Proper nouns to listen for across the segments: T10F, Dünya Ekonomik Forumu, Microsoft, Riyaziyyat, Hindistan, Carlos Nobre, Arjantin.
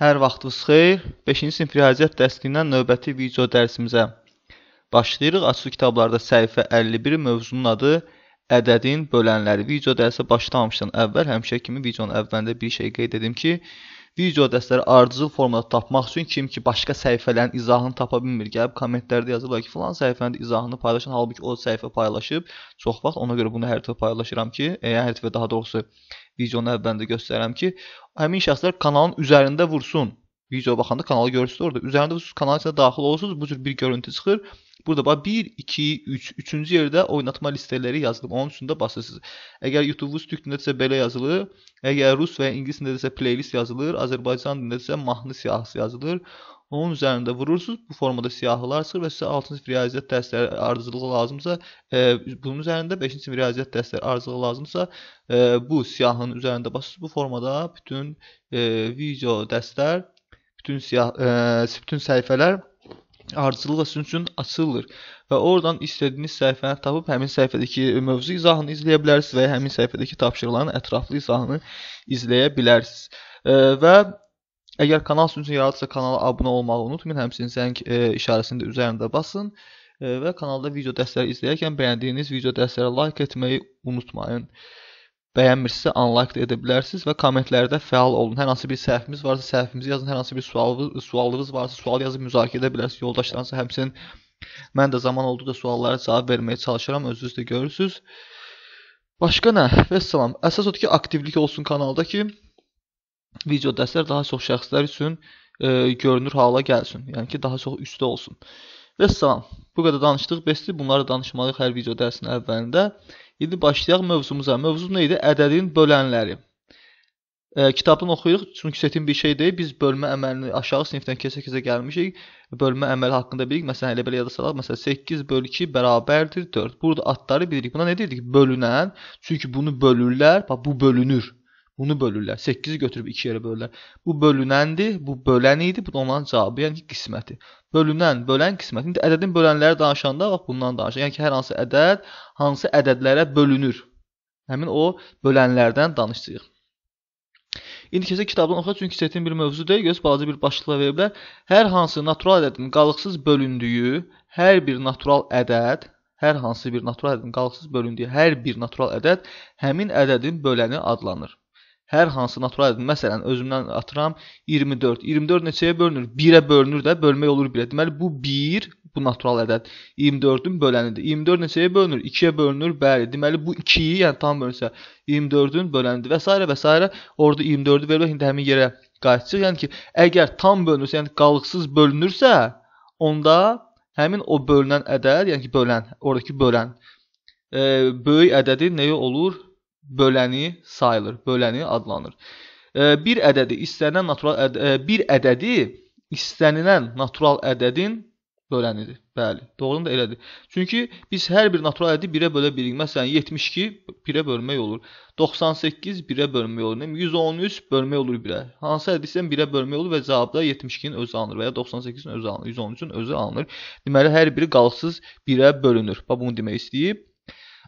Hər vaxtınız xeyir, 5-ci sinif riyaziyyat dərsindən növbəti video dərsimizə başlayırıq. Açılı kitablarda səhifə 51 mövzunun adı ədədin bölənləri. Video dərsə başlamamışdan əvvəl, həmişə kimi videonun əvvəlində bir şey qeyd edim ki, video dərsləri ardıcıl formada tapmaq üçün kim ki başqa səhifələrin izahını tapa bilmir, gəlib kommentlərdə yazırlar ki, filan səhifənin izahını paylaşın, halbuki o səhifə paylaşıb çox vaxt, ona görə bunu hər dəfə paylaşıram ki, hər dəfə daha doğrusu videonun əvvəlində göstərirəm ki, həmin şəxslər kanalın üzərində vursun. Video baxanda kanalı görürsünüz orada. Üzərində vursunuz, kanalın içində daxil olursunuz. Bu cür bir görüntü çıxır. Burada 1, 2, 3, 3-cü yerdə oynatma listeləri yazılıb. Onun üçün də basırsınız. Əgər YouTube-vuz türk dilində isə belə yazılır. Əgər rus və ya ingilis dilində isə playlist yazılır. Azərbaycan dilində isə mahnı siyahısı yazılır. Onun üzərində vurursunuz. Bu formada siyahılar çıxır və sizə 6-cı sinif riyaziyyat dərsləri ardıcılığı lazımsa, bunun üzərində 5-ci sinif riyaziyyat dərsləri ardıcılığı lazımsa, bu siyahının üzərində basırsınız. Bu formada bütün video dərslər, bütün səhifələr ardıcılıqla sizin üçün açılır və oradan istədiyiniz səhifəni tapıb həmin səhifədəki mövzu izahını izləyə bilərsiniz və həmin səhifədəki tapşırıqların ətraflı izahını izləyə bilərsiniz. Və əgər kanal sizin üçün yaradırsa kanala abunə olmağı unutmayın, həmçinin zəng işarəsini də üzərində basın və kanalda video dərsləri izləyərkən bəyəndiyiniz video dərslərə like etməyi unutmayın. Bəyənmirsinizsə unlike edə bilərsiniz və kommentlərdə fəal olun. Hər hansı bir səhvimiz varsa səhvimizi yazın, hər hansı bir sualınız varsa sual yazıb müzakirə edə bilərsiniz. Yoldaşlarınızla həmçinin mən də zaman olduqca suallara cavab verməyə çalışıram, özünüz də görürsünüz. Başqa nə? Vəssalam. Əsas odur ki, aktivlik olsun kanalda ki, video dərslər daha çox şəxslər üçün görünür hala gəlsin. Yəni ki, daha çox üstdə olsun. Vəssalam. Bu qədər danışdıq. Bəsdir, bunları danışmalıyıq hər video dərsinin əvvəlində. İndi başlayaq mövzumuza. Mövzu nə idi? Ədədin bölənləri. Kitabdan oxuyuruq, çünki çətin bir şey deyil. Biz bölmə əməlini aşağı sinifdən kəsə-kəsə gəlmişik. Bölmə əməli haqqında bilirik. Məsələn, elə belə yada salaq. Məsələn, 8 bölü 2 bərabərdir 4. Burada adları bilirik. Buna nə deyirdik? Bölünən. Çünki bunu bölürlər. Bax, bu bölünür. Bunu bölürlər. 8-i götürüb 2 yerə bölürlər. Bu bölünəndir, bu bölən idi, bu da onların cavabı, yəni ki, qisməti. Bölünən, bölən qisməti. İndi ədədin bölənləri danışanda, bax, bundan danışaq. Yəni ki, hər hansı ədəd, hansı ədədlərə bölünür. Həmin o bölənlərdən danışacağıq. İndi kəsə kitabdan oxuyaq, çünki çətin bir mövzu deyil, göz balaca bir başlıqla veriblər. Hər hansı natural ədədin qalıqsız bölündüyü, hər bir natural ədəd, hər hansı bir natural ədədin qalıqsız bölündüyü, hər bir natural ədəd həmin ədədin böləni adlanır. Hər hansı natural ədədin, məsələn, özümdən atıram 24. 24 neçəyə bölünür? 1-ə bölünür də, bölmək olur 1-ə. Deməli, bu 1, bu natural ədəd 24-ün bölənidir. 24 neçəyə bölünür? 2-yə bölünür, bəli. Deməli, bu 2-yi, yəni tam bölünsə 24-ün bölənidir və s. və s. Orada 24-ü verir, indi həmin yerə qayıtacaq. Yəni ki, əgər tam bölünürsə, yəni qalıqsız bölünürsə, onda həmin o bölünən ədəd, yəni ki, bölən, oradakı bölən, böyük ədədi nəyə olur? Böləni sayılır, böləni adlanır. Bir ədədi istənilən natural ədədin bölənidir. Bəli, doğrudan da elədir. Çünki biz hər bir natural ədədi 1-ə bölə bilirik. Məsələn, 72 1-ə bölmək olur. 98 1-ə bölmək olur. 113 bölmək olur 1-ə. Hansı ədədi istəyən 1-ə bölmək olur və cavabda 72-nin özü alınır və ya 98-in özü alınır, 113-ün özü alınır. Deməli, hər biri qalıqsız 1-ə bölünür. Bunu demək istəyib.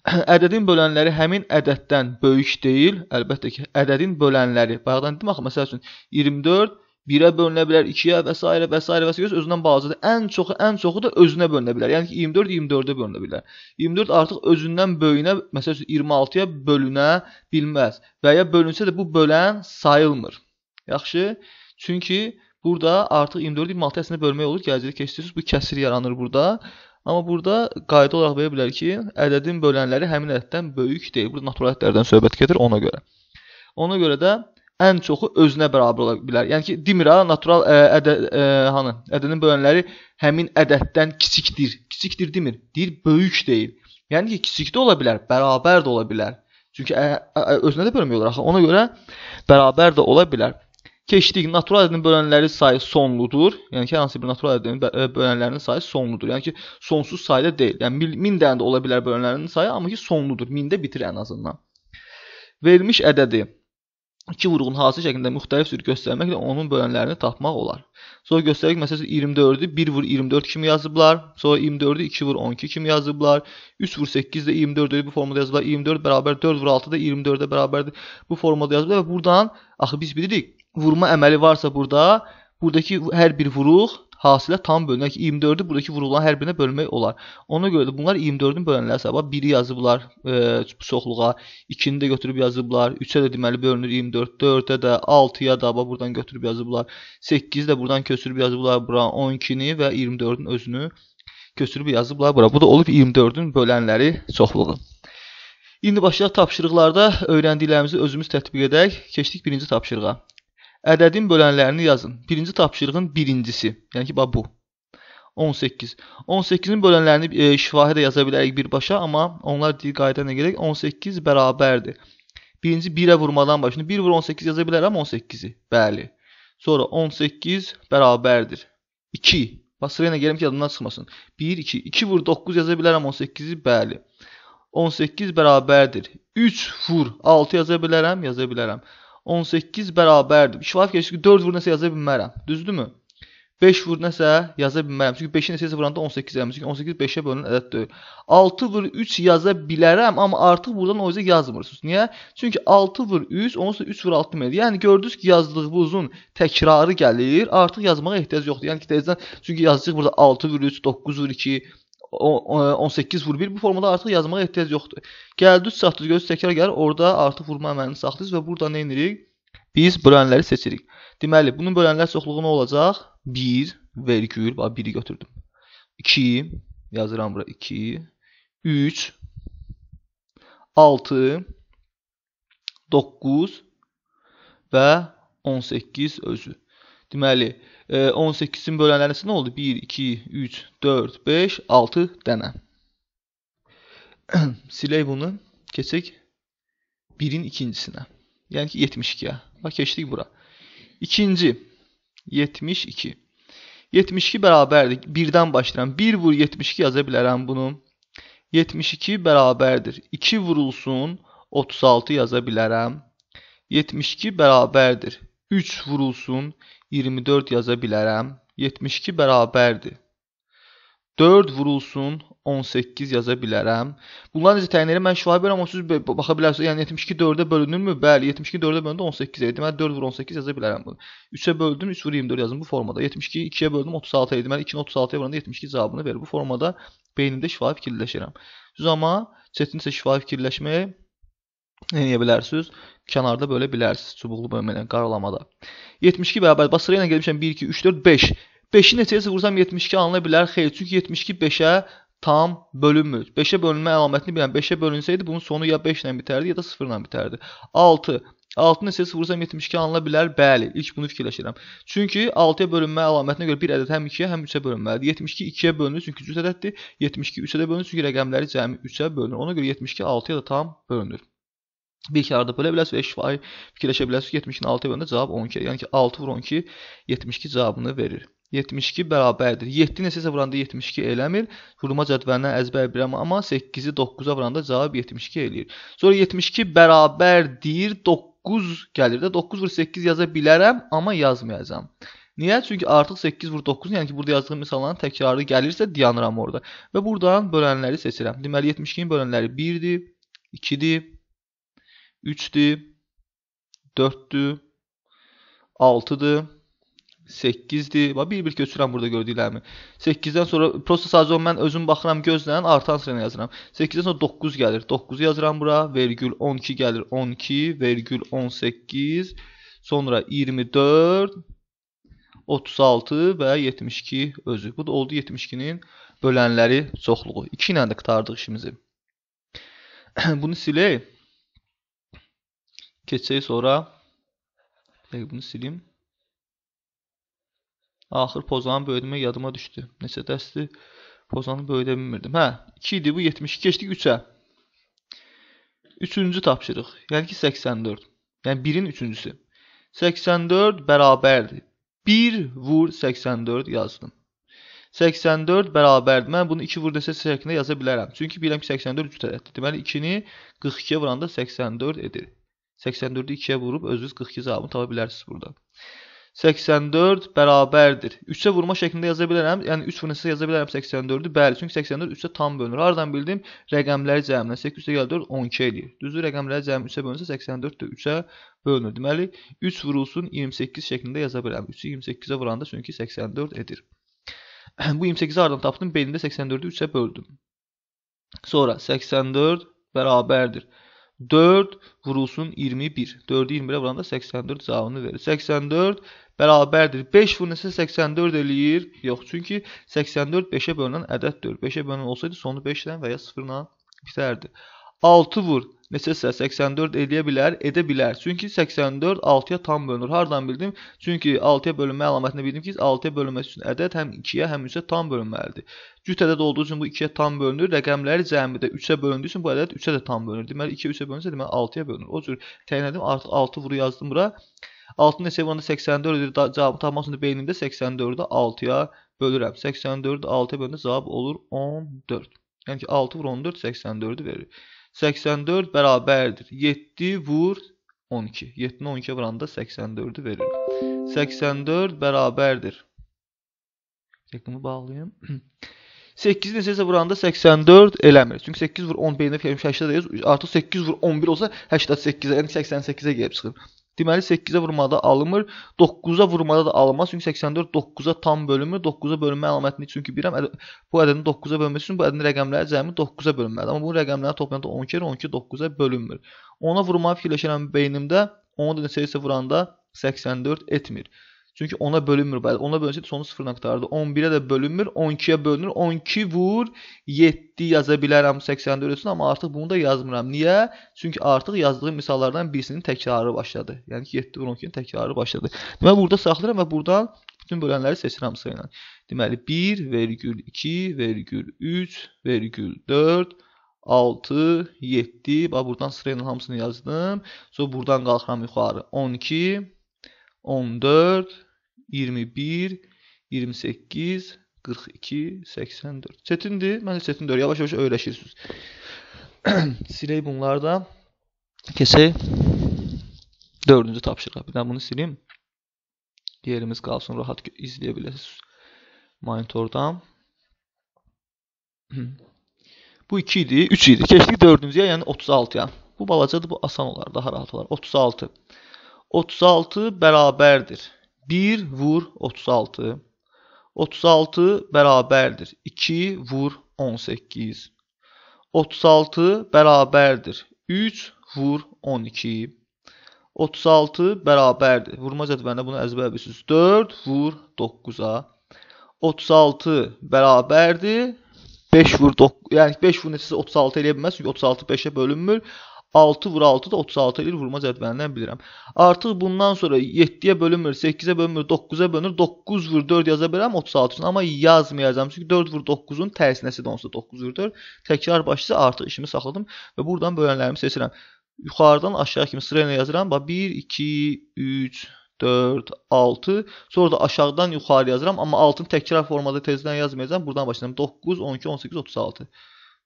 Ədədin bölənləri həmin ədəddən böyük deyil, əlbəttə ki, ədədin bölənləri, bayaqdan dedim axı, məsəl üçün 24, 1-ə bölünə bilər, 2-yə və s. və s. və s. özündən bağlıdır, ən çoxu da özünə bölünə bilər, yəni ki, 24, 24-ə bölünə bilər. 24 artıq özündən böyünə, məsəl üçün 26-ya bölünə bilməz və ya bölünsə də bu bölən sayılmır, yaxşı, çünki burada artıq 24-26 əslində bölmək olur, gələcədə keçdirirsiniz, bu kəsir yaranır burada. Amma burada qayda olaraq belə bilər ki, ədədin bölənləri həmin ədəddən böyük deyil. Burada natural ədədlərdən söhbət gedir ona görə. Ona görə də ən çoxu özünə bərabər ola bilər. Yəni ki, demir ha, natural ədədin bölənləri həmin ədəddən kiçikdir. Kiçikdir demir, deyir böyük deyil. Yəni ki, kiçik də ola bilər, bərabər də ola bilər. Çünki özünə də bölmüyorlar axı. Ona görə bərabər də ola bilər. Keçdik, natural ədədin bölənləri sayı sonludur. Yəni ki, hər hansı bir natural ədədin bölənlərinin sayı sonludur. Yəni ki, sonsuz sayda deyil. Yəni, 1000 dənə də ola bilər bölənlərinin sayı, amma ki, sonludur. 1000-də bitir ən azından. Verilmiş ədədi 2 vurğun hasil şəklində müxtəlif cür göstərməklə onun bölənlərini tapmaq olar. Sonra göstərik, məsələn 24-ü 1 vur 24 kimi yazıblar. Sonra 24-ü 2 vur 12 kimi yazıblar. 3 vur 8 də 24-ü bu formada yazıblar. 24 bərabər 4 vur 6 da 24-ə bərabərdir. Bu formada yazıblar və buradan axı biz bilirik, vurma əməli varsa burada, buradakı hər bir vuruq hasilə tam bölünək. 24-ü buradakı vurulan hər birinə bölmək olar. Ona görə də bunlar 24-ün bölənləri hesabına 1-i yazıblar çoxluğa, 2-ni də götürüb yazıblar, 3-ə də deməli bölünür 24, 4-ə də, 6-ya da buradan götürüb yazıblar, 8-i də buradan köçürüb yazıblar bura, 12-ni və 24-ün özünü köçürüb yazıblar bura. Bu da olub 24-ün bölənləri çoxluğu. İndi başlayaq tapşırıqlarda öyrəndiklərimizi özümüz tətbiq edək. Keçdik birinci tapşırığa. Ədədin bölənlərini yazın. Birinci tapşırığın birincisi. Yəni ki, bu. 18. 18-in bölənlərini şifahi də yaza bilərik birbaşa, amma onlar deyil qaydana gələk. 18 bərabərdir. Birinci 1-ə vurmadan başlayın. 1 vur 18 yaza bilərəm 18-i. Bəli. Sonra 18 bərabərdir. 2. Bax, sırayla gələm ki, yadımdan çıxmasın. 1, 2. 2 vur 9 yaza bilərəm 18-i. Bəli. 18 bərabərdir. 3 vur 6 yaza bilərəm, 18 bərabərdir. Şifahi keçir ki, 4 vur nəsə yaza bilmərəm. Düzdür mü? 5 vur nəsə yaza bilmərəm. Çünki 5-i nəsə vuranda 18 ələm. Çünki 18 5-ə bölünən ədəd deyil. 6 vur 3 yaza bilərəm, amma artıq buradan o yüzə yazmırsınız. Niyə? Çünki 6 vur 3, onun üstə 3 vur 6 deməkdir. Yəni, gördünüz ki, yazdığımızın təkrarı gəlir. Artıq yazmağa ehtiyac yoxdur. Yəni ki, tezdən, çünki yazacaq burada 6 vur 3, 9 vur 2, 18 vur 1. Bu formada artıq yazmağa ehtiyac yoxdur. Gəldüz, saxdüz, göz təkrar gəlir. Orada artıq vurma əməlini saxdüz və burada nə edirik? Biz bölənləri seçirik. Deməli, bunun bölənlər çoxluğu nə olacaq? 1, vergül, 1-i götürdüm. 2, yazıram bura 2, 3, 6, 9 və 18 özü. Deməli, 18-in bölənlərisi nə oldu? 1, 2, 3, 4, 5, 6 dənə. Silək bunu, keçək 1-in ikincisinə. Yəni ki, 72-yə. Bax, keçdik bura. İkinci, 72. 72 bərabərdir. 1-dən başlayıram. 1 vur 72 yaza bilərəm bunu. 72 bərabərdir. 2 vurulsun, 36 yaza bilərəm. 72 bərabərdir. 3 vurulsun, 24 yaza bilərəm. 72 bərabərdir. 4 vurulsun, 18 yaza bilərəm. Bunlar necə təyin edirəm? Mən şifahi böləm, o siz baxa bilərsiniz. Yəni, 72 4-də bölünürmü? Bəli, 72 4-də bölündə 18 edir. Mən 4 vur 18 yaza bilərəm bunu. 3-ə böldüm, 3 vur 24 yazın bu formada. 72-yi 2-yə böldüm, 36 edir. Mən 2-nin 36-ya vuranda 72 cavabını verir. Bu formada beynimdə şifahi fikirləşirəm. Siz amma çətinsə şifahi fikirləşməyə eləyə bilərsiniz. Kənarda bölə bilərsiniz. Çubuqlu bölməklə, qaralamada. 72 bərabər. Bax, sırayla gəlmişəm 1, 2, 3, 4, 5. 5-i neçəyəsə vursam 72 alına bilər. Xeyr, çünki 72 5-ə tam bölünmür. 5-ə bölünmə əlamətini bilən 5-ə bölünsəydi, bunun sonu ya 5 ilə bitərdi, ya da 0 ilə bitərdi. 6. 6-ı neçəyəsə vursam 72 alına bilər. Bəli, ilk bunu fikirləşirəm. Çünki 6-ya bölünmə əlamətinə görə bir ədəd həm 2-yə, həm 3-ə bölünməlidir. 72 2-yə bölünür, çünki cüt ədəddir. 72 3-ə də bölünür, çünki rəqəmləri cəmi 3-ə bölünür. Ona görə 72 6-ya da tam bölünür. Bir kərarda bölə bilərsiniz və şifahi fikirləşə bilərsiniz. 72-nin 6-ya bölündə cavab 12. Yəni ki, 6 vur 12, 72 cavabını verir. 72 bərabərdir. 7 nəsə isə vuranda 72 eləmir. Vurma cədvəlinə əzbər biləm, amma 8-i 9-a vuranda cavab 72 eləyir. Sonra 72 bərabərdir. 9 gəlir də. 9 vur 8 yaza bilərəm, amma yazmayacam. Niyə? Çünki artıq 8 vur 9, yəni ki, burada yazdığım misalların təkrarı gəlirsə, dayanıram orada. Və buradan bölənləri seçirəm. Deməli, 72-nin bölənləri 1-dir, 2-dir. 3-dür, 4-dür, 6-dır, 8-dir. Bir-bir köçürəm burada gördüklərimi. 8-dən sonra, prosta sadəcə mən özüm baxıram gözlən, artan sırayla yazıram. 8-dən sonra 9 gəlir. 9-u yazıram bura, vergül 12 gəlir. 12, vergül 18, sonra 24, 36 və 72 özü. Bu da oldu 72-nin bölənləri çoxluğu. 2 ilə də qurtardıq işimizi. Bunu silək. Keçsək sonra, bunu silim. Axır pozanı böyüdümək yadıma düşdü. Neçə dərsdir? Pozanı böyüdə bilmirdim. Hə, 2 idi bu, 72 keçdik 3-ə. Üçüncü tapşırıq, yəni ki, 84. Yəni 1-in üçüncüsü. 84 bərabərdir. 1 vur 84 yazdım. 84 bərabərdir. Mən bunu 2 vur desə şəklində yaza bilərəm. Çünki biləm ki, 84 cüt ədəddir. Deməli, 2-ni 42-yə vuranda 84 edir. 84'ü 2'ye vurup özünüz 42 cevabını tapa bilərsiniz burada. 84 bərabərdir. 3'e vurma şeklinde yazabilirim. Yani 3 vurma şeklinde yazabilirim 84'ü. Bəli, çünkü 84 3'e tam bölünür. Aradan bildim, rəqəmləri cəmindən 8 3'e gəlir 4, 12 eləyir. Düzdür, rəqəmləri cəmi 3'e bölünsə 84 də 3'e bölünür. Deməli, 3 vurulsun 28 şeklinde yazabilirim. 3'ü 28'e vuranda çünkü 84 edir. Bu 28'i aradan tapdım, belində 84'ü 3'e böldüm. Sonra 84 bərabərdir. 4 vurulsun 21. 4'ü 21'e vuran da 84 cevabını verir. 84 bərabərdir. 5 vurun isə 84 eləyir. Yox, çünki 84 5'e bölünən ədəddir. 5'e bölünən olsaydı sonu 5'dən və ya 0'la bitərdi. 6 vur neçəsə 84 eləyə bilər, edə bilər. Çünki 84 6'ya tam bölünür. Hardan bildim? Çünki 6'ya bölünmə əlamətində bildim ki, 6'ya bölünməsi üçün ədəd həm 2'yə, həm 3'ə tam bölünməlidir. Cüt ədəd olduğu üçün bu 2'yə tam bölünür. Rəqəmləri cəmi də 3'ə bölündüyü üçün bu ədəd 3'ə də tam bölünür. Deməli 2'yə 3'ə bölünsə, deməli 6'ya bölünür. O cür təyin etdim, artıq 6 vuru yazdım bura. 6'ın neçəyə vuranda 84 edir. Cavabı tapmaq üçün beynimdə 84'ü 6'ya bölürəm. 84'ü 6'ya bölündə cavab olur 14. Yəni ki 6 vur 14 84'ü verir. 84 bərabərdir. 7 vur 12. 7'ni 12'ye vuranda 84'ü verir. 84 bərabərdir. Yakımı bağlayayım. 8'i neçəsə vuranda 84 eləmir. Çünki 8 vur 10 beynə fikirmiş 8'dəyəz. Artıq 8 vur 11 olsa 88'e, yəni 88'e gəlib çıxır. Deməli 8'e vurmada alınmır, 9'a vurmada da alınmaz. Çünki 84 9'a tam bölünmür. 9'a bölünmə əlamətini çünki bilirəm. Bu ədədin 9'a bölünməsi üçün bu ədədin rəqəmləri cəmi 9'a bölünməlidir. Amma bu rəqəmləri toplayanda 10 kere 12 9'a bölünmür. 10'a vurmağı fikirləşirəm beynimdə. 10'a da neçə isə vuranda 84 etmir. Çünki 10'a bölünmür. 10'a bölünsəydi sonu 0 nöqtarıdır. 11'e də bölünmür. 12'ye bölünür. 12 vur 7 yaza bilərəm 84 üçün, amma artıq bunu da yazmıram. Niyə? Çünki artıq yazdığım misallardan birisinin təkrarı başladı. Yəni ki 7 vur 12'nin təkrarı başladı. Deməli burada saxlayıram və buradan bütün bölənləri seçirəm sayla. Deməli 1,2,3,4 6, 7. Bax buradan sırayla hamısını yazdım. Sonra buradan qalxıram yuxarı. 12 14 21, 28, 42, 84. Çetindir. Məncə çetindir. Yavaş-yavaş öyrəşirsiniz. Sileyim bunları da. Keçək 4-cü tapşırığa. Bir də bunu sileyim. Yerimiz qalsın. Rahat izləyə biləsiniz monitordan. Bu 2 idi. 3 idi. Keçdik 4-cüyə, yəni 36-ya. Bu balacadır. Bu asan olar. Daha rahat olar. 36. 36 bərabərdir. 1 vur 36. 36 bərabərdir. 2 vur 18. 36 bərabərdir. 3 vur 12. 36 bərabərdir. Vurma cədvəlində bunu əzbər bilirsiniz. 4 vur 9'a. 36 bərabərdir. 5 vur 9. Yəni 5 vur neçəsə 36 eləyə bilməz. Çünki 36 5'e bölünmür. 6 vur 6 da 36 eləyir, vurma cədvəlindən bilirəm. Artıq bundan sonra 7'ye bölünmür, 8'e bölünmür, 9'a bölünür. 9 vur 4 yaza bilərəm 36 üçün, amma yazmayacağım. Çünki 4 vur 9'un tərsinəsi də onsa 9 vur 4. Təkrar başlısı artıq işimi saxladım və buradan bölənlərimi seçirəm. Yuxarıdan aşağı kimi sırayla yazıram. 1, 2, 3, 4, 6. Sonra da aşağıdan yuxarı yazıram. Amma 6'ın təkrar formada tezdən yazmayacağım. Buradan başlayacağım. 9, 12, 18, 36.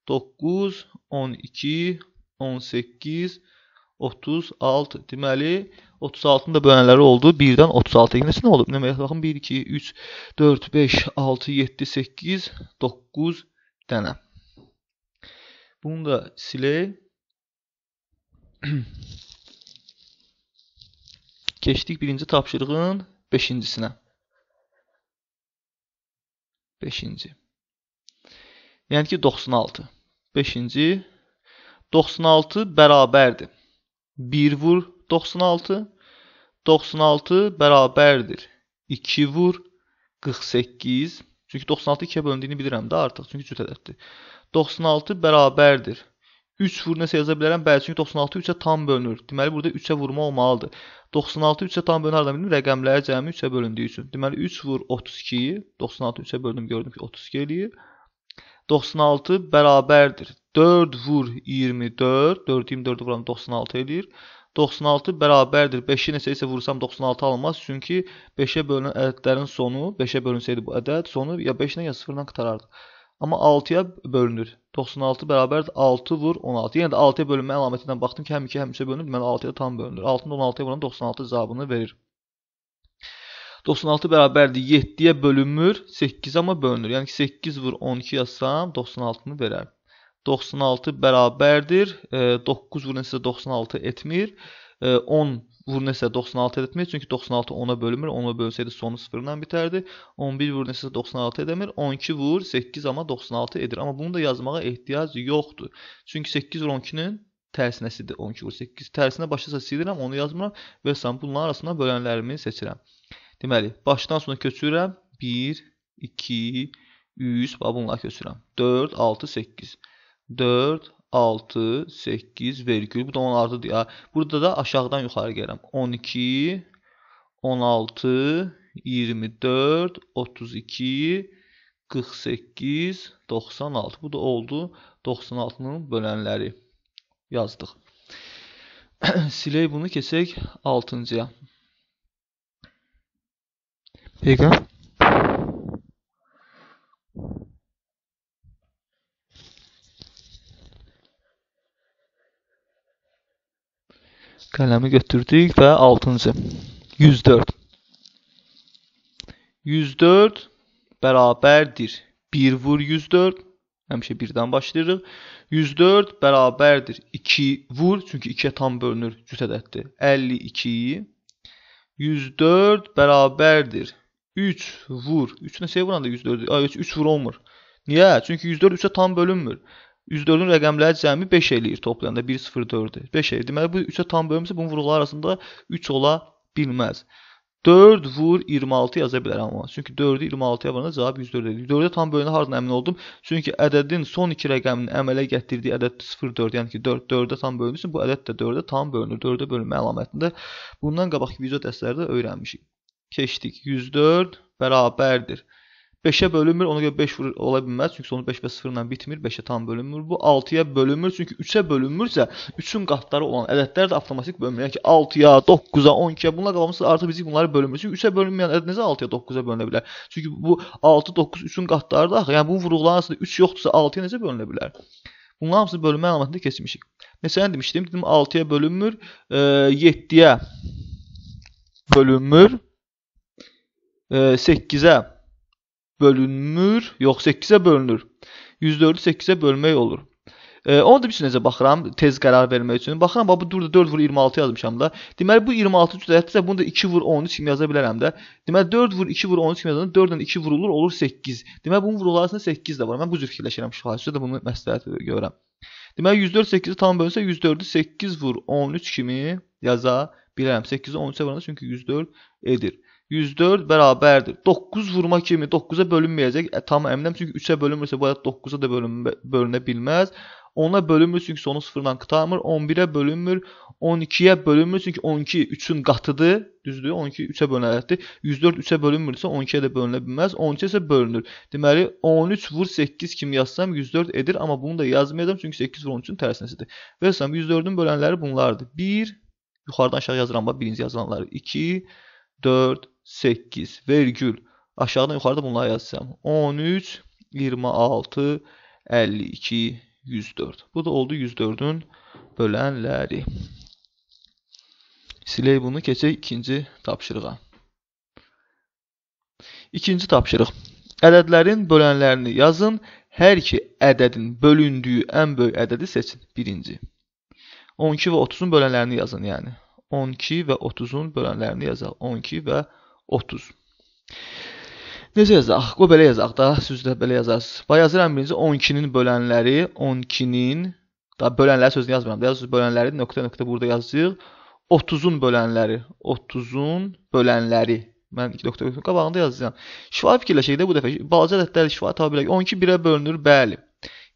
9, 12, 18, 36. Deməli 36'nın da bölənləri oldu. 1'dən 36'ya gəlsə nə olub? Deməli baxın 1 2 3 4 5 6 7 8 9 dənə. Bunu da silək. Keçdik 1-ci tapşırığın 5-cisinə. 5-ci. Yəni ki 96. 5-ci 96 bərabərdir. 1 vur 96. 96 bərabərdir. 2 vur 48. Çünki 96 2'ye bölündüyünü bilirəm də artıq. Çünki cüt ədəddir. 96 bərabərdir. 3 vur nəsə yaza bilərəm. Bəli, çünki 96 3'e tam bölünür. Deməli burada 3'e vurma olmalıdır. 96 3'e tam bölünür. Hardan bildim? Rəqəmləri cəmi 3'e bölündüyü üçün. Deməli 3 vur 32'yi. 96 3'e böldüm. Gördüm ki 32 eləyir. 96 bərabərdir. 4 vur 24. 4'ü 24'ü vuram 96 eləyir. 96 bərabərdir. 5'i neçə isə vursam 96 alınmaz. Çünki 5'e bölünən ədədlərin sonu, 5'e bölünsəydi bu ədəd sonu ya 5'lə ya 0'la qurtarardı. Ama 6'ya bölünür. 96 beraber 6 vur 16. Yine de 6'ya bölünme alametinden baktım ki hem 2 hem 3'e bölünür. Deməli 6'ya tam bölünür. 6'nın 16'ya vuran 96 cevabını verir. 96 beraberdir 7'ye bölünmür. 8 ama bölünür. Yani 8 vur 12 yazsam 96'nı verər. 96 beraberdir. 9 vur neçə 96 etmir. 10 vur neçə 96 etmir. Çünkü 96 10'a bölünmür. 10'a bölseydi sonu sıfırdan biterdi. 11 vur neçə 96 edemir. 12 vur 8 ama 96 edir. Ama bunu da yazmağa ehtiyac yoxdur. Çünkü 8 vur 12'nin tərsinəsidir. 12 vur 8 tərsinə başlasa silirəm, onu yazmıram. Və sən bunların arasından bölənlərimi seçirəm. Deməli, başdan sonra köçürəm. 1, 2, 3, bunlar köçürəm. 4, 6, 8. 4, 6, 8, vergül. Bu da 16'dır ya. Burada da aşağıdan yuxarı gəlirəm. 12, 16, 24, 32, 48, 96. Bu da oldu 96'nın bölənləri. Yazdıq. Silək bunu, keçək 6-cıya. Peki. Kalemi götürdük ve 6-cı. 104. 104 beraberdir. 1 vur 104. Həmişə 1-dən başlayırıq. 104 bərabərdir 2 vur. Çünki 2'ye tam bölünür. Cüt ədəddir. 52. 104 bərabərdir 3 vur. 3 neçəyə vuranda 104? 3 vur olmur. Niyə? Çünki 104 3'e tam bölünmür. 104'ün rəqəmləri cəmi 5 eləyir toplayanda. 1, 0, 4'e. 5 eləyir. Deməli bu 3'e tam bölünmürsə bunun vuruqları arasında 3 ola bilməz. 4 vur 26 yaza bilərəm ama. Çünki 4'ü 26'ya varanda cavab 104'dir. 4'e tam bölünə hardan əmin oldum? Çünki ədədin son 2 rəqəminin əmələ gətirdiyi ədəd 0,4. Yəni ki 4 4'e tam bölünürsün. Bu ədəd də 4'e tam bölünür. 4'e bölünmə əlamətində. Bundan qabaqki video dərslərdə öyrənmişik. Keçdik. 104 bərabərdir. 5'e bölünmür. Ona göre 5 vurur ola bilməz. Çünki sonu 5 ve 0 ile bitmir. 5'e tam bölünmür. Bu 6'ya bölünmür. Çünki 3'e bölünmürsə 3'ün qatları olan ədədlər də avtomatik bölünmür. Yəni ki 6'ya, 9'a, 12'ya bunlar qalmışsa artıq biz bunları bölünmür. Çünki 3'e bölünməyən ədəd necə 6'ya, 9'a bölünə bilər? Çünki bu 6, 9, 3'ün qatları da, yəni bunun vuruqları arasında 3 yoxdursa 6'ya necə bölünə bilər? Bunların hamısını bölünmə əlamətində keçmişik. Məsələn demişdim, 6'ya bölünmür, 7'ye bölünmür, 8'e bölünmür, yox 8'e bölünür. 104'ü 8'e bölmək olur. Onu da bir sürü necə baxıram, tez qərar vermək üçün. Baxıram, bu durda 4 vur 26 yazmışam da. Deməli bu 26 cüzətdirsə bunu da 2 vur 13 kimi yaza bilərəm də. Deməli 4 vur 2 vur 13 kimi yazanda 4-dən 2 vurulur, olur 8. Deməli bunun vuruqları arasında 8 də var. Mən bu cür fikirləşirəm, şahsüzə də bunu məsləhət görürəm. Deməli 104 8'i tam bölsə 104'ü 8 vur 13 kimi yaza bilərəm. 8'i 13'e varanda çünki 104 edir. 104 beraberdir. 9 vurma kimi 9'a bölünməyəcək. Tam əminəm çünki 3'e bölünmürsə bu ədəd 9'a da bölünə bilməz. 10'a bölünmür çünki sonu 0'dan qurtarmır. 11'e bölünmür. 12'ye bölünmür çünki 12 3'ün qatıdır. Düzdür? 12 3'e bölünərdir. 104 3'e bölünmürsə 12'ye də bölünə bilməz. 12'ye isə bölünür. Deməli 13 vur 8 kimi yazsam 104 edir. Amma bunu da yazmayacağam çünki 8 vur 13'ün tərsinəsidir. Versəm 104'ün bölənləri bunlardır. 1 yuxarıdan aşağı yazıram. Birinci yazılanları 2 4 8, vergül. Aşağıdan yuxarıda bunları yazsam. 13, 26, 52, 104. Bu da oldu 104'ün bölənləri. Silək bunu, keçək ikinci tapşırığa. İkinci tapşırıq. Ədədlərin bölənlərini yazın. Hər iki ədədin bölündüyü ən böyük ədədi seçin. Birinci. 12 və 30'un bölənlərini yazın. Yəni 12 və 30'un bölənlərini yazaq. 12 və 30. Necə yazaq? Qoy belə yazaq da, siz də belə yazarsınız. Bax yazıram birinci 12'nin bölənləri, 12'nin da bölənləri sözünü yazmıram. Yazırsınız bölənləri nöqtə-nöqtə burada yazırıq. 30'un bölənləri, 30'un bölənləri. Mən 2 nöqtə-nöqtə qabağında yazacağam. Şifahi fikirləşək də bu dəfə. Balaca ədədlər şifahi tapa bilək. 12 1'e bölünür, bəli.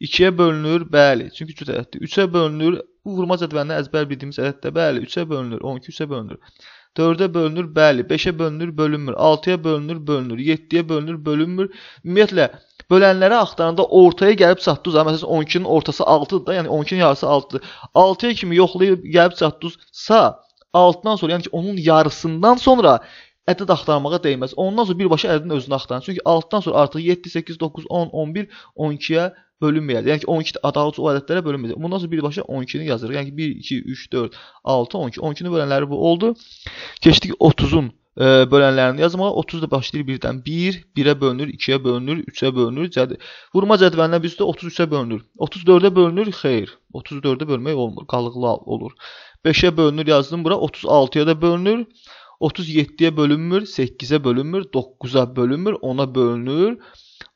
2'ye bölünür, bəli. Çünki cüt ədəddir. 3'e bölünür. Bu vurma cədvəlinə əzbər bildiyimiz ədəddə bəli. 3'e bölünür, 12 3'e bölünür. 4'e bölünür, bəli. 5'e bölünür, bölünmür. 6'ya bölünür, bölünür. 7'ye bölünür, bölünmür. Ümumiyyətlə, bölənləri axtaranda ortaya gəlib çatdınız. Məsələn, 12'nin ortası 6'dır da, yəni 12'nin yarısı 6'dır. 6'ya kimi yoxlayıb gəlib çatdınızsa, 6'dan sonra, yəni ki, onun yarısından sonra ədəd axtarmağa dəyməz. Ondan sonra birbaşa ədədin özünü axtarın. Çünki 6-dan sonra artıq 7, 8, 9, 10, 11, 12-yə bölünməyəcək. Yəni ki, 12 adalıcı o ədədlərə bölünməyəcək. Bundan sonra birbaşa 12-ni yazırıq. Yəni ki, 1, 2, 3, 4, 6, 12. 12-ni bölənləri bu oldu. Keçdik 30-un bölənlərini yazmağa. 30 da başlayır 1-dən. 1, 1-ə bölünür, 2-yə bölünür, 3-ə bölünür. Vurma cədvəlindən biz də 33-ə bölünür. 34-ə bölünür, xeyr. 34-ə bölmək olmur, qalıqlı olur. 5-ə bölünür yazdım bura, 36-ya da bölünür. 37'ye bölünmür, 8'e bölünmür, 9'a bölünmür, 10'a bölünür,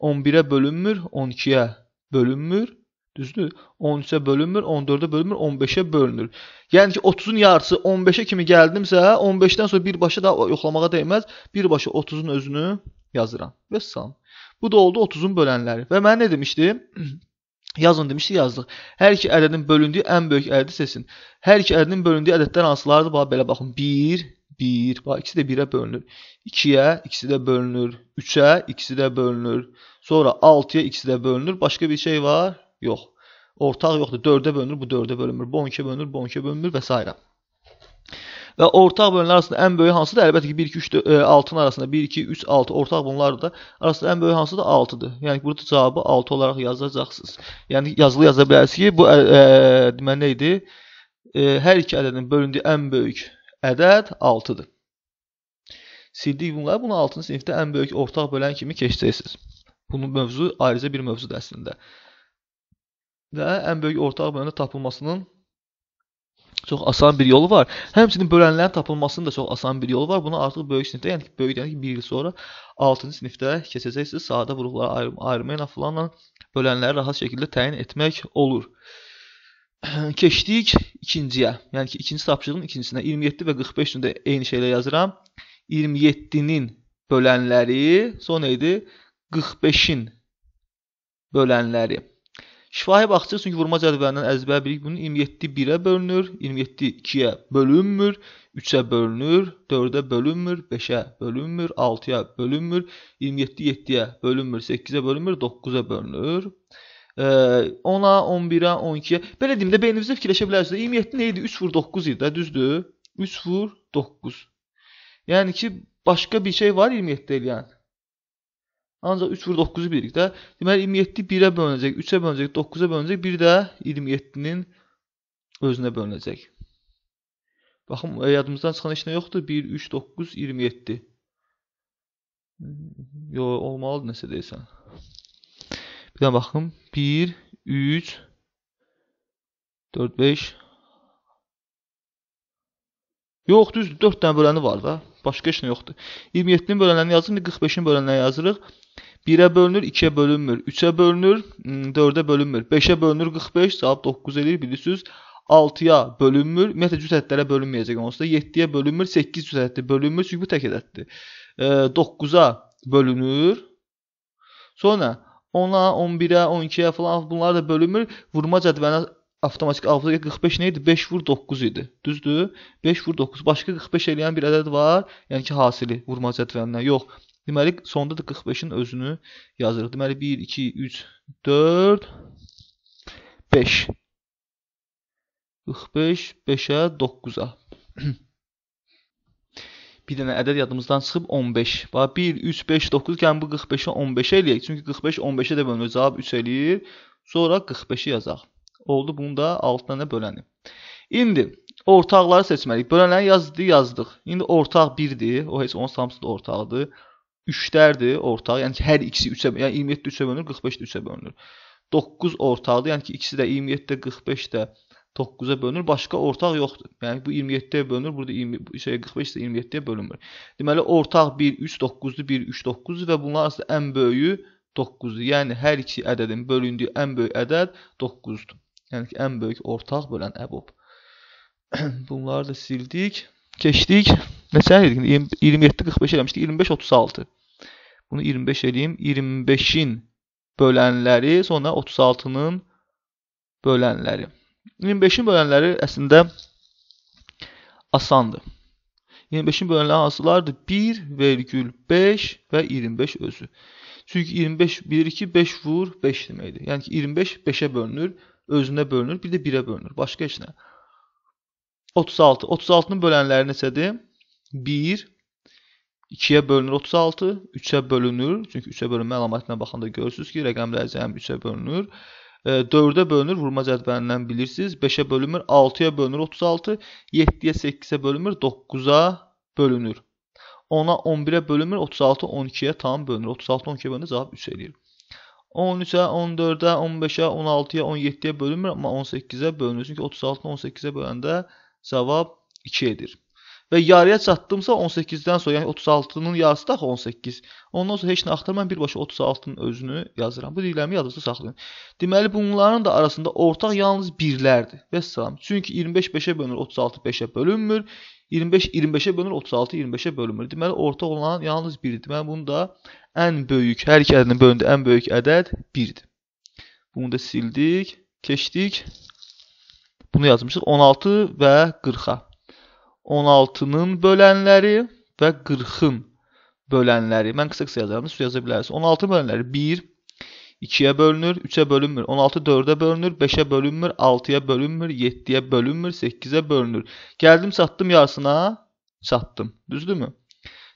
11'e bölünmür, 12'ye bölünmür, düzdür? 13'e bölünmür, 14'e bölünmür, 15'e bölünür. Yəni ki, 30'un yarısı 15'e kimi gəldimsə, 15'dən sonra birbaşa da yoxlamağa dəyməz, birbaşa 30'un özünü yazıram. Və salam. Bu da oldu 30'un bölənləri. Və mən nə demişdim? Yazın demişdi, yazdıq. Hər iki ədədin bölündüyü ən böyük ədədi seçin. Hər iki ədədin bölündüyü ədədlər hansılardır? Belə baxın, 1, 1, ikisi də 1-ə bölünür, 2-yə, ikisi də bölünür, 3-ə, ikisi də bölünür, sonra 6-yə, ikisi də bölünür, başqa bir şey var? Yox, ortaq yoxdur, 4-ə bölünür, bu 4-ə bölünmür, bu 12-ə bölünür, bu 12-ə bölünmür və s. Və ortaq bölünlər arasında ən böyük hansıdır? Əlbəttə ki, 1, 2, 3, 6-nın arasında 1, 2, 3, 6 ortaq bunlar da arasında ən böyük hansıdır? 6-dır. Yəni burada cavabı 6 olaraq yazacaqsınız. Yəni yazılı-yaza bilərsiniz ki, bu deməli idi? Hər iki ədədin bölündüyü ən böyük ədəd 6-dır. Sildik bunları, bunu 6-cı sinifdə ən böyük ortaq bölən kimi keçəcəksiniz. Bunun mövzu ayrıca bir mövzudur əslində. Və ən böyük ortaq böləndə tapılmasının çox asan bir yolu var. Həmçinin bölənlərin tapılmasının da çox asan bir yolu var. Bunu artıq böyük sinifdə, yəni ki, böyük yəni ki, bir il sonra 6-cı sinifdə keçəcəksiniz. Sadə vuruqları ayırmayla filanla bölənləri rahat şəkildə təyin etmək olur. Keçdik ikinciyə, yəni ki, ikinci tapşırığın ikincisində 27 və 45 üçün də eyni şeylə yazıram. 27-nin bölənləri, sonra idi 45-in bölənləri. Şifahi baxacaq, çünki vurma cədvəlindən əzbər bilik bunun 27 1-ə bölünür, 27 2-yə bölünmür, 3-ə bölünür, 4-ə bölünmür, 5-ə bölünmür, 6-ya bölünmür, 27 7-yə bölünmür, 8-ə bölünmür, 9-a bölünür. 10-a, 11-a, 12-a. Belə deyim də beyninizdə fikirləşə bilərsiniz. 27 nə idi? 3 vur 9 idi də, düzdür? 3 vur 9. Yəni ki, başqa bir şey var 27-də eləyən. Ancaq 3 vur 9-u bilirik də. Deməli, 27 1-ə bölünəcək, 3-ə bölünəcək, 9-a bölünəcək, bir də 27-nin özünə bölünəcək. Baxın, yadımızdan çıxan heç nə yoxdur. 1, 3, 9, 27. Yox, olmalıdır nəsə deyəsən. Bir daha baxın. 1, 3, 4, 5. Yox, düz 4 dənə böləni var da. Başqa heç nə yoxdur. 27-nin bölənlərini yazırıq, 45-in bölənlərini yazırıq. 1-ə bölünür, 2-ə bölünmür, 3-ə bölünür, 4-ə bölünmür, 5-ə bölünür, 45, cavab 9 eləyir, bilirsiniz. 6-ya bölünmür, ümumiyyətlə cüz ədədlərə bölünməyəcək onsuz da. 7-yə bölünmür, 8 cüz ədəddir, bölünmür, çünki bu tək ədəddir. 9-a bölünür. Sonra 10-a, 11-ə, 12-ə falan bunlar da bölünmür. Vurma cədvəlinə avtomatik alfabetə 45 nə idi? 5 vur 9 idi. Düzdür? 5 vur 9. Başqa 45 eləyən bir ədəd var. Yəni ki, hasili vurma cədvəlindən. Yox. Deməli, sonda da 45-in özünü yazırıq. Deməli, 1, 2, 3, 4, 5. 45, 5-ə, 9-a. Bir dənə ədəd yadımızdan çıxıb 15. Bax, 1, 3, 5, 9 gən bu 45-ə 15-ə eləyək. Çünki 45, 15-ə də bölünür. Cavab 3 eləyir. Sonra 45-i yazaq. Oldu, bunu da 6 dənə böləni. İndi ortaqları seçməliyik. Bölənləri yazdı, yazdıq. İndi ortaq 1-dir. O, heç onun hamısı da ortaqdır. 3-dərdir ortaq. Yəni ki, hər ikisi 3-ə bölünür. Yəni 27-də 3-ə bölünür, 45-də 3-ə bölünür. 9 ortaqdır. Yəni ki, ikisi də 27-də, 45-də 9-a bölünür. Başqa ortaq yoxdur. Yəni bu 27-yə bölünür. Burada 45-də 27-yə bölünmür. Deməli, ortaq 1, 3, 9-dur, 1, 3, 9-dur və bunlar arasında ən böyüyü 9-dur. Yəni hər iki ədədin bölündüyü ən böyük ədəd 9-dur. Yəni ki, ən böyük ortaq bölən əbab. Bunları da sildik. Keçdik. Neçə elədik? 27-də 45 eləmişdik. 25, 36. Bunu 25 eləyim. 25-in bölənləri, sonra 36-nın bölənləri. 25-in bölənləri əslində asandır. 25-in bölənləri hansılardır? 1,5 və 25 özü. Çünki 25 bilirik ki, 5 vur 5 deməkdir. Yəni ki, 25 5-ə bölünür, özünə bölünür, bir də 1-ə bölünür. Başqa heç nə. 36. 36-nın bölənləri neçədir? 1, 2'yə bölünür 36, 3'e bölünür. Çünki 3'e bölünmə əlamətinə baxanda görürsünüz ki, rəqəmlər cəmi 3'e bölünür. 4'e bölünür, vurma cədvəlindən bilirsiniz. 5'e bölünmür, 6'ya bölünür 36, 7'ye 8'e bölünmür, 9'a bölünür. 10'a 11'e bölünmür, 36 12'ye tam bölünür. 36 12'ye bölünür, cavab 3 eləyir. 13'e, 14'e, 15'e, 16'ya, 17'ye bölünmür, amma 18'e bölünür. Çünki 36 18'e böləndə cavab 2 edir. Və yarıya çatdımsa 18'dən sonra, yəni 36'nın yarısı da 18. Ondan sonra heç nə axtarmam, birbaşa 36'nın özünü yazıram. Bu dilimi yadınızda saxlayın. Deməli bunların da arasında ortaq yalnız 1'lərdir. Vəssalam. Çünki 25 5'e bölünür, 36 5'e bölünmür. 25 25'e bölünür, 36 25'e bölünmür. Deməli ortaq olan yalnız 1'dir. Deməli bunun da ən böyük, hər iki ədədin bölündüyü ən böyük ədəd 1'dir. Bunu da sildik, keçdik. Bunu yazmışıq 16 və 40'a. 16'nın bölənləri və 40'ın bölənləri. Mən qısa-qısa yazarım, siz yaza bilərsiniz. 16 bölənləri 1, 2'yə bölünür, 3'ə bölünmür. 16 4'ə bölünür, 5'ə bölünmür, 6'ya bölünmür, 7'yə bölünmür, 8'ə bölünür. Gəldim, çatdım yarısına, çatdım. Düzdürmü?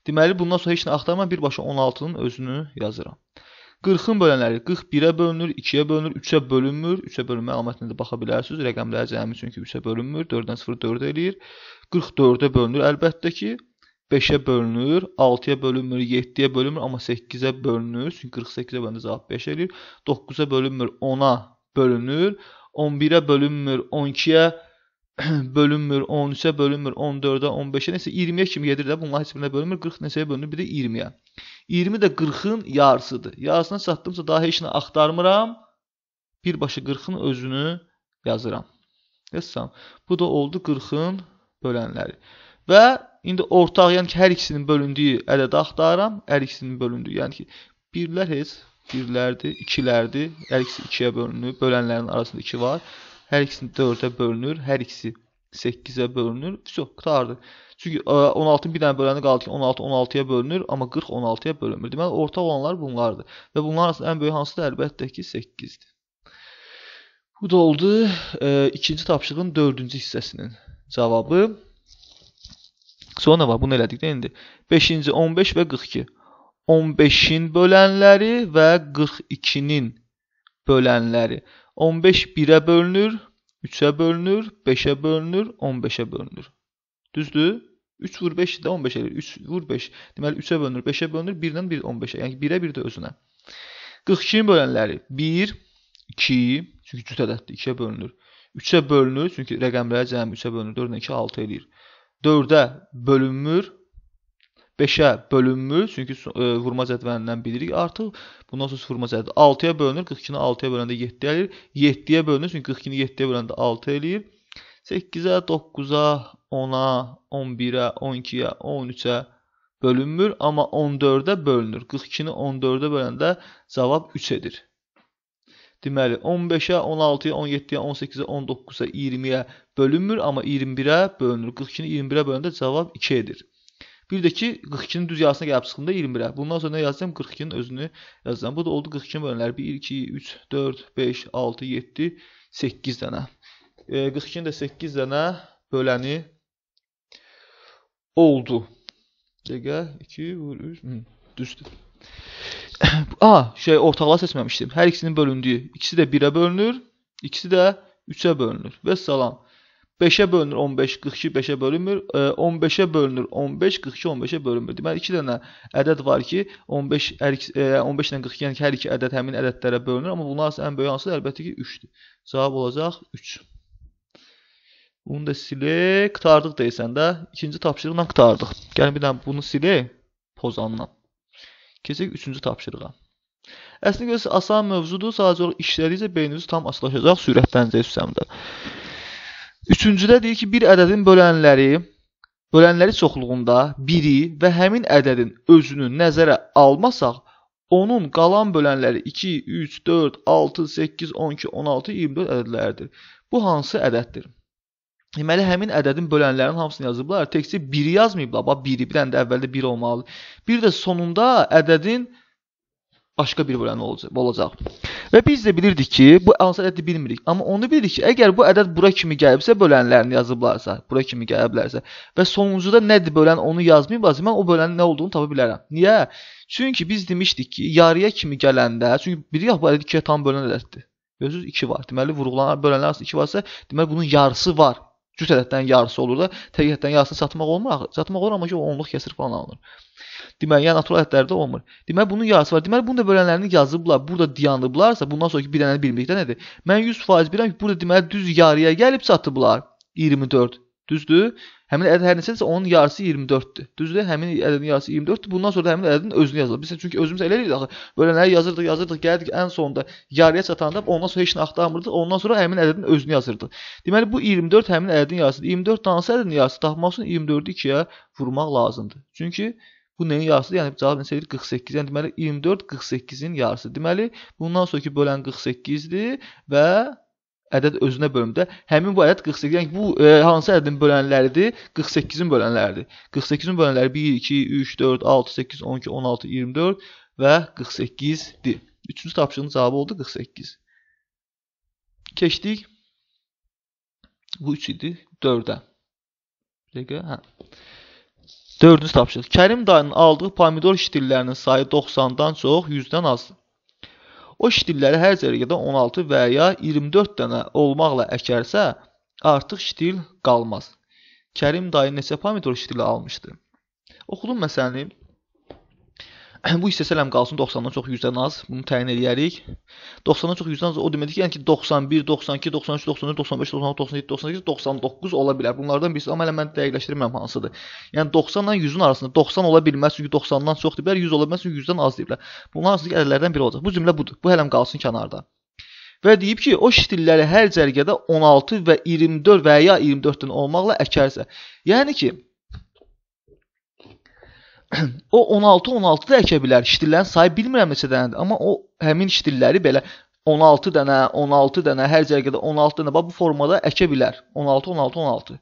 Deməli, bundan sonra heç nə axtarmam, birbaşa 16'nın özünü yazıram. 40'ın bölənləri 41'ə bölünür, 2'yə bölünür, 3'ə bölünmür. 3'ə bölünmə əlamətinə də baxa bilərsiniz. Rəqəmlər cəmi çünki 3'ə bölünmür, 4'dən 0 4 eləyir. 44'e bölünür əlbəttə ki, 5'e bölünür, 6'ya bölünmür, 7'ye bölünmür, amma 8'e bölünür. Çünki 48'e bölünür, cavab 5 eləyir. 9'a bölünmür, 10'a bölünür. 11'e bölünmür, 12'ye bölünmür, 13'e bölünmür, 14'e, 15'e, neyse 20'ye kimi gedir də, bunlar heç birinə bölünmür. 40 neçəyə bölünür, bir də 20'ye. 20 də 40'ın yarısıdır. Yarısına çatdımsa daha heç nə axtarmıram. Birbaşa 40'ın özünü yazıram. Yazsam. Bu da oldu 40'ın bölənləri. Və indi ortaq, yəni ki, hər ikisinin bölündüyü ədədi axtarıram. Hər ikisinin bölündüyü, yəni ki, birlər heç birlərdir, ikilərdir. Hər ikisi 2'yə bölünür. Bölənlərin arasında 2 var. Hər ikisini 4'e bölünür. Hər ikisi 8'e bölünür. Vəsə, qurtardı. Çünki 16'ın bir dənə böləni qaldı ki, 16 16'ya bölünür, amma 40 16'ya bölünmür. Deməli, ortaq olanlar bunlardır. Və bunların arasında ən böyük hansıdır? Əlbəttə ki, 8'dir. Bu da oldu ikinci tapşırığın 4-cü hissəsinin cavabı. Sonra var, bunu elədik də indi. 5-ci 15 və 42. 15'in bölənləri və 42'nin bölənləri. 15 1'ə bölünür, 3'ə bölünür, 5'ə bölünür, 15'ə bölünür. Düzdür? 3 vur 5 də 15 eləyir. 3 vur 5. Deməli 3'ə bölünür, 5'ə bölünür, 1-lə 1 15'ə. Yəni 1'ə 1 də özünə. 42'nin bölənləri 1, 2, çünki cüt ədəddir, 2'ə bölünür. 3'e bölünür, çünki rəqəmlər cəmi 3'e bölünür, 4'dən 2, 6 eləyir. 4'e bölünmür, 5'e bölünmür, çünki vurma cədvəlindən bilirik artıq. Bundan sonra vurma cədvəlindən 6'ya bölünür, 42'ni 6'ya böləndə 7 eləyir. 7'ye bölünür, çünki 42'ni 7'ye böləndə 6 eləyir. 8'e, 9'a, 10'a, 11'e, 12'ye, 13'e bölünmür, amma 14'e bölünür. 42'ni 14'e böləndə cavab 3 edir. Deməli, 15'e, 16'ya, 17'ye, 18'e, 19'a, 20'ye bölünmür, amma 21'e bölünür. 42'ni 21'e bölündə cavab 2 edir. Bir də ki, 42'nin düz yarısına gəlib çıxında 21'e. Bundan sonra nə yazacağım? 42'nin özünü yazacağım. Bu da oldu 42'nin bölünləri. 1, 2, 3, 4, 5, 6, 7, 8 dənə. 42'nin də 8 dənə böləni oldu. Dəqiqə, 2, 3, düzdür. Ortaqlar seçməmişdim. Hər ikisinin bölündüyü. İkisi də 1'ə bölünür, ikisi də 3'ə bölünür. Və salam. 5'ə bölünür 15, 42 5'ə bölünmür. 15'ə bölünür 15, 42 15'ə bölünmür. Deməli, 2 dənə ədəd var ki, 15 ilə 42, yəni ki, hər iki ədəd həmin ədədlərə bölünür. Amma bunlar ən böyük hansıdır? Əlbəttə ki, 3'dür. Cavab olacaq 3. Bunu da silək. Qurtardıq deyəsən də. İkinci tapşırıqla qurtardıq. Gəlin bir dənə bunu silək pozanla. Keçək 3-cü tapşırığa. Əslində görürsünüz, asan mövzudur. Sadəcə olaraq işlədikcə beyniniz tam asılaşacaq, sürətlənəcək sistemdə. 3-cüdə deyir ki, bir ədədin bölənləri çoxluğunda biri və həmin ədədin özünü nəzərə almasaq, onun qalan bölənləri 2, 3, 4, 6, 8, 12, 16, 24 ədədləridir. Bu hansı ədəddir? Deməli, həmin ədədin bölənlərin hamısını yazıblar. Təkcə 1'i yazmayıblar. Bax, 1'i. Bir dənə də əvvəldə 1 olmalı. Bir də sonunda ədədin başqa bir böləni olacaq. Və biz də bilirdik ki, bu hansı ədədi bilmirik. Amma onu bilirik ki, əgər bu ədəd bura kimi gəlibsə, bölənlərini yazıblarsa, bura kimi gəliblərsə və sonuncuda nədir bölən onu yazmayıblarsa, mən o bölənin nə olduğunu tapa bilərəm. Niyə? Çünki biz demişdik ki, yarıya kimi gələndə, çünki bilirik bu ədəd 2-yə tam bölən ədəddir. Görürsünüz 2 var. Deməli, vurğulanan bölənlər arasında 2 varsa, deməli bunun yarısı var. Cüt ədəddən yarısı olur da, tək ədəddən yarısını çatmaq olur, amma ki, onluq kəsir falan alınır. Deməli, yəni natural ədədlərdə olmur. Deməli, bunun yarısı var. Deməli, bunun da bölənlərini yazıblar, burada dayanıblarsa, bundan sonraki bir dənə bilmirikdə nədir? Mən 100% bilirəm ki, burada deməli, düz yarıya gəlib çatıblar 24. Düzdür? Həmin ədəd hər neçədirsə, onun yarısı 24-dür. Düzdür? Həmin ədədin yarısı 24-dür. Bundan sonra da həmin ədədin özünü yazılır. Biz çünki özümüz elə eləyirik axı. Bölənləri yazırdıq, yazırdıq, gəldik ən sonunda yarıya çatanda, ondan sonra heç nə axtarmırdıq. Ondan sonra həmin ədədin özünü yazırdıq. Deməli, bu 24 həmin ədədin yarısıdır. 24 hansı ədədin yarısı tapmaq üçün 24-ü 2-yə vurmaq lazımdır. Çünki bu neyin yarısıdır? Yəni cavab neçədir? 48. Yəni deməli 24 48-in yarısıdır. Deməli, bundan sonraki bölən 48-dir və ədəd özünə bölümdə. Həmin bu ədəd 48. Yəni bu hansı ədədin bölənləridir? 48-in bölənləridir. 48-in bölənləri 1, 2, 3, 4, 6, 8, 12, 16, 24 və 48-dir. Üçüncü tapşırığın cavabı oldu 48. Keçdik. Bu 3 idi. 4-ə. Dördüncü tapşırıq. Kərim dayının aldığı pomidor şitillərinin sayı 90-dan çox, 100-dən azdır. O şitilləri hər zərgədə 16 və ya 24 dənə olmaqla əkərsə, artıq şitil qalmaz. Kərim dayı neçə pomidor şitili almışdır? Oxudum məsələni. Bu hissə sələm qalsın 90-dan çox, 100-dən az. Bunu təyin edərik. 90-dan çox, 100-dən az o deməkdir ki, 91, 92, 93, 94, 95, 96, 97, 98, 99 ola bilər. Bunlardan birisi. Amma elə mən dəqiqləşdirməm hansıdır. Yəni 90-dan 100-ün arasında 90 ola bilməz, çünki 90-dan çox deyiblər, 100 ola bilməz, çünki 100-dən az deyiblər. Bunun hansıdır ki, ədədlərdən biri olacaq. Bu cümlə budur. Bu hələm qalsın kənarda. Və deyib ki, o şitilləri hər cərgədə 16 və 24 və ya 24-dən olmaqla əkərsə. Yəni ki, o 16-16 da əkə bilər. Şitillərin sayı bilmirəm neçə dənədir. Amma o həmin şitilləri belə 16 dənə, 16 dənə, hər cərgədə 16 dənə. Bax, bu formada əkə bilər. 16-16-16.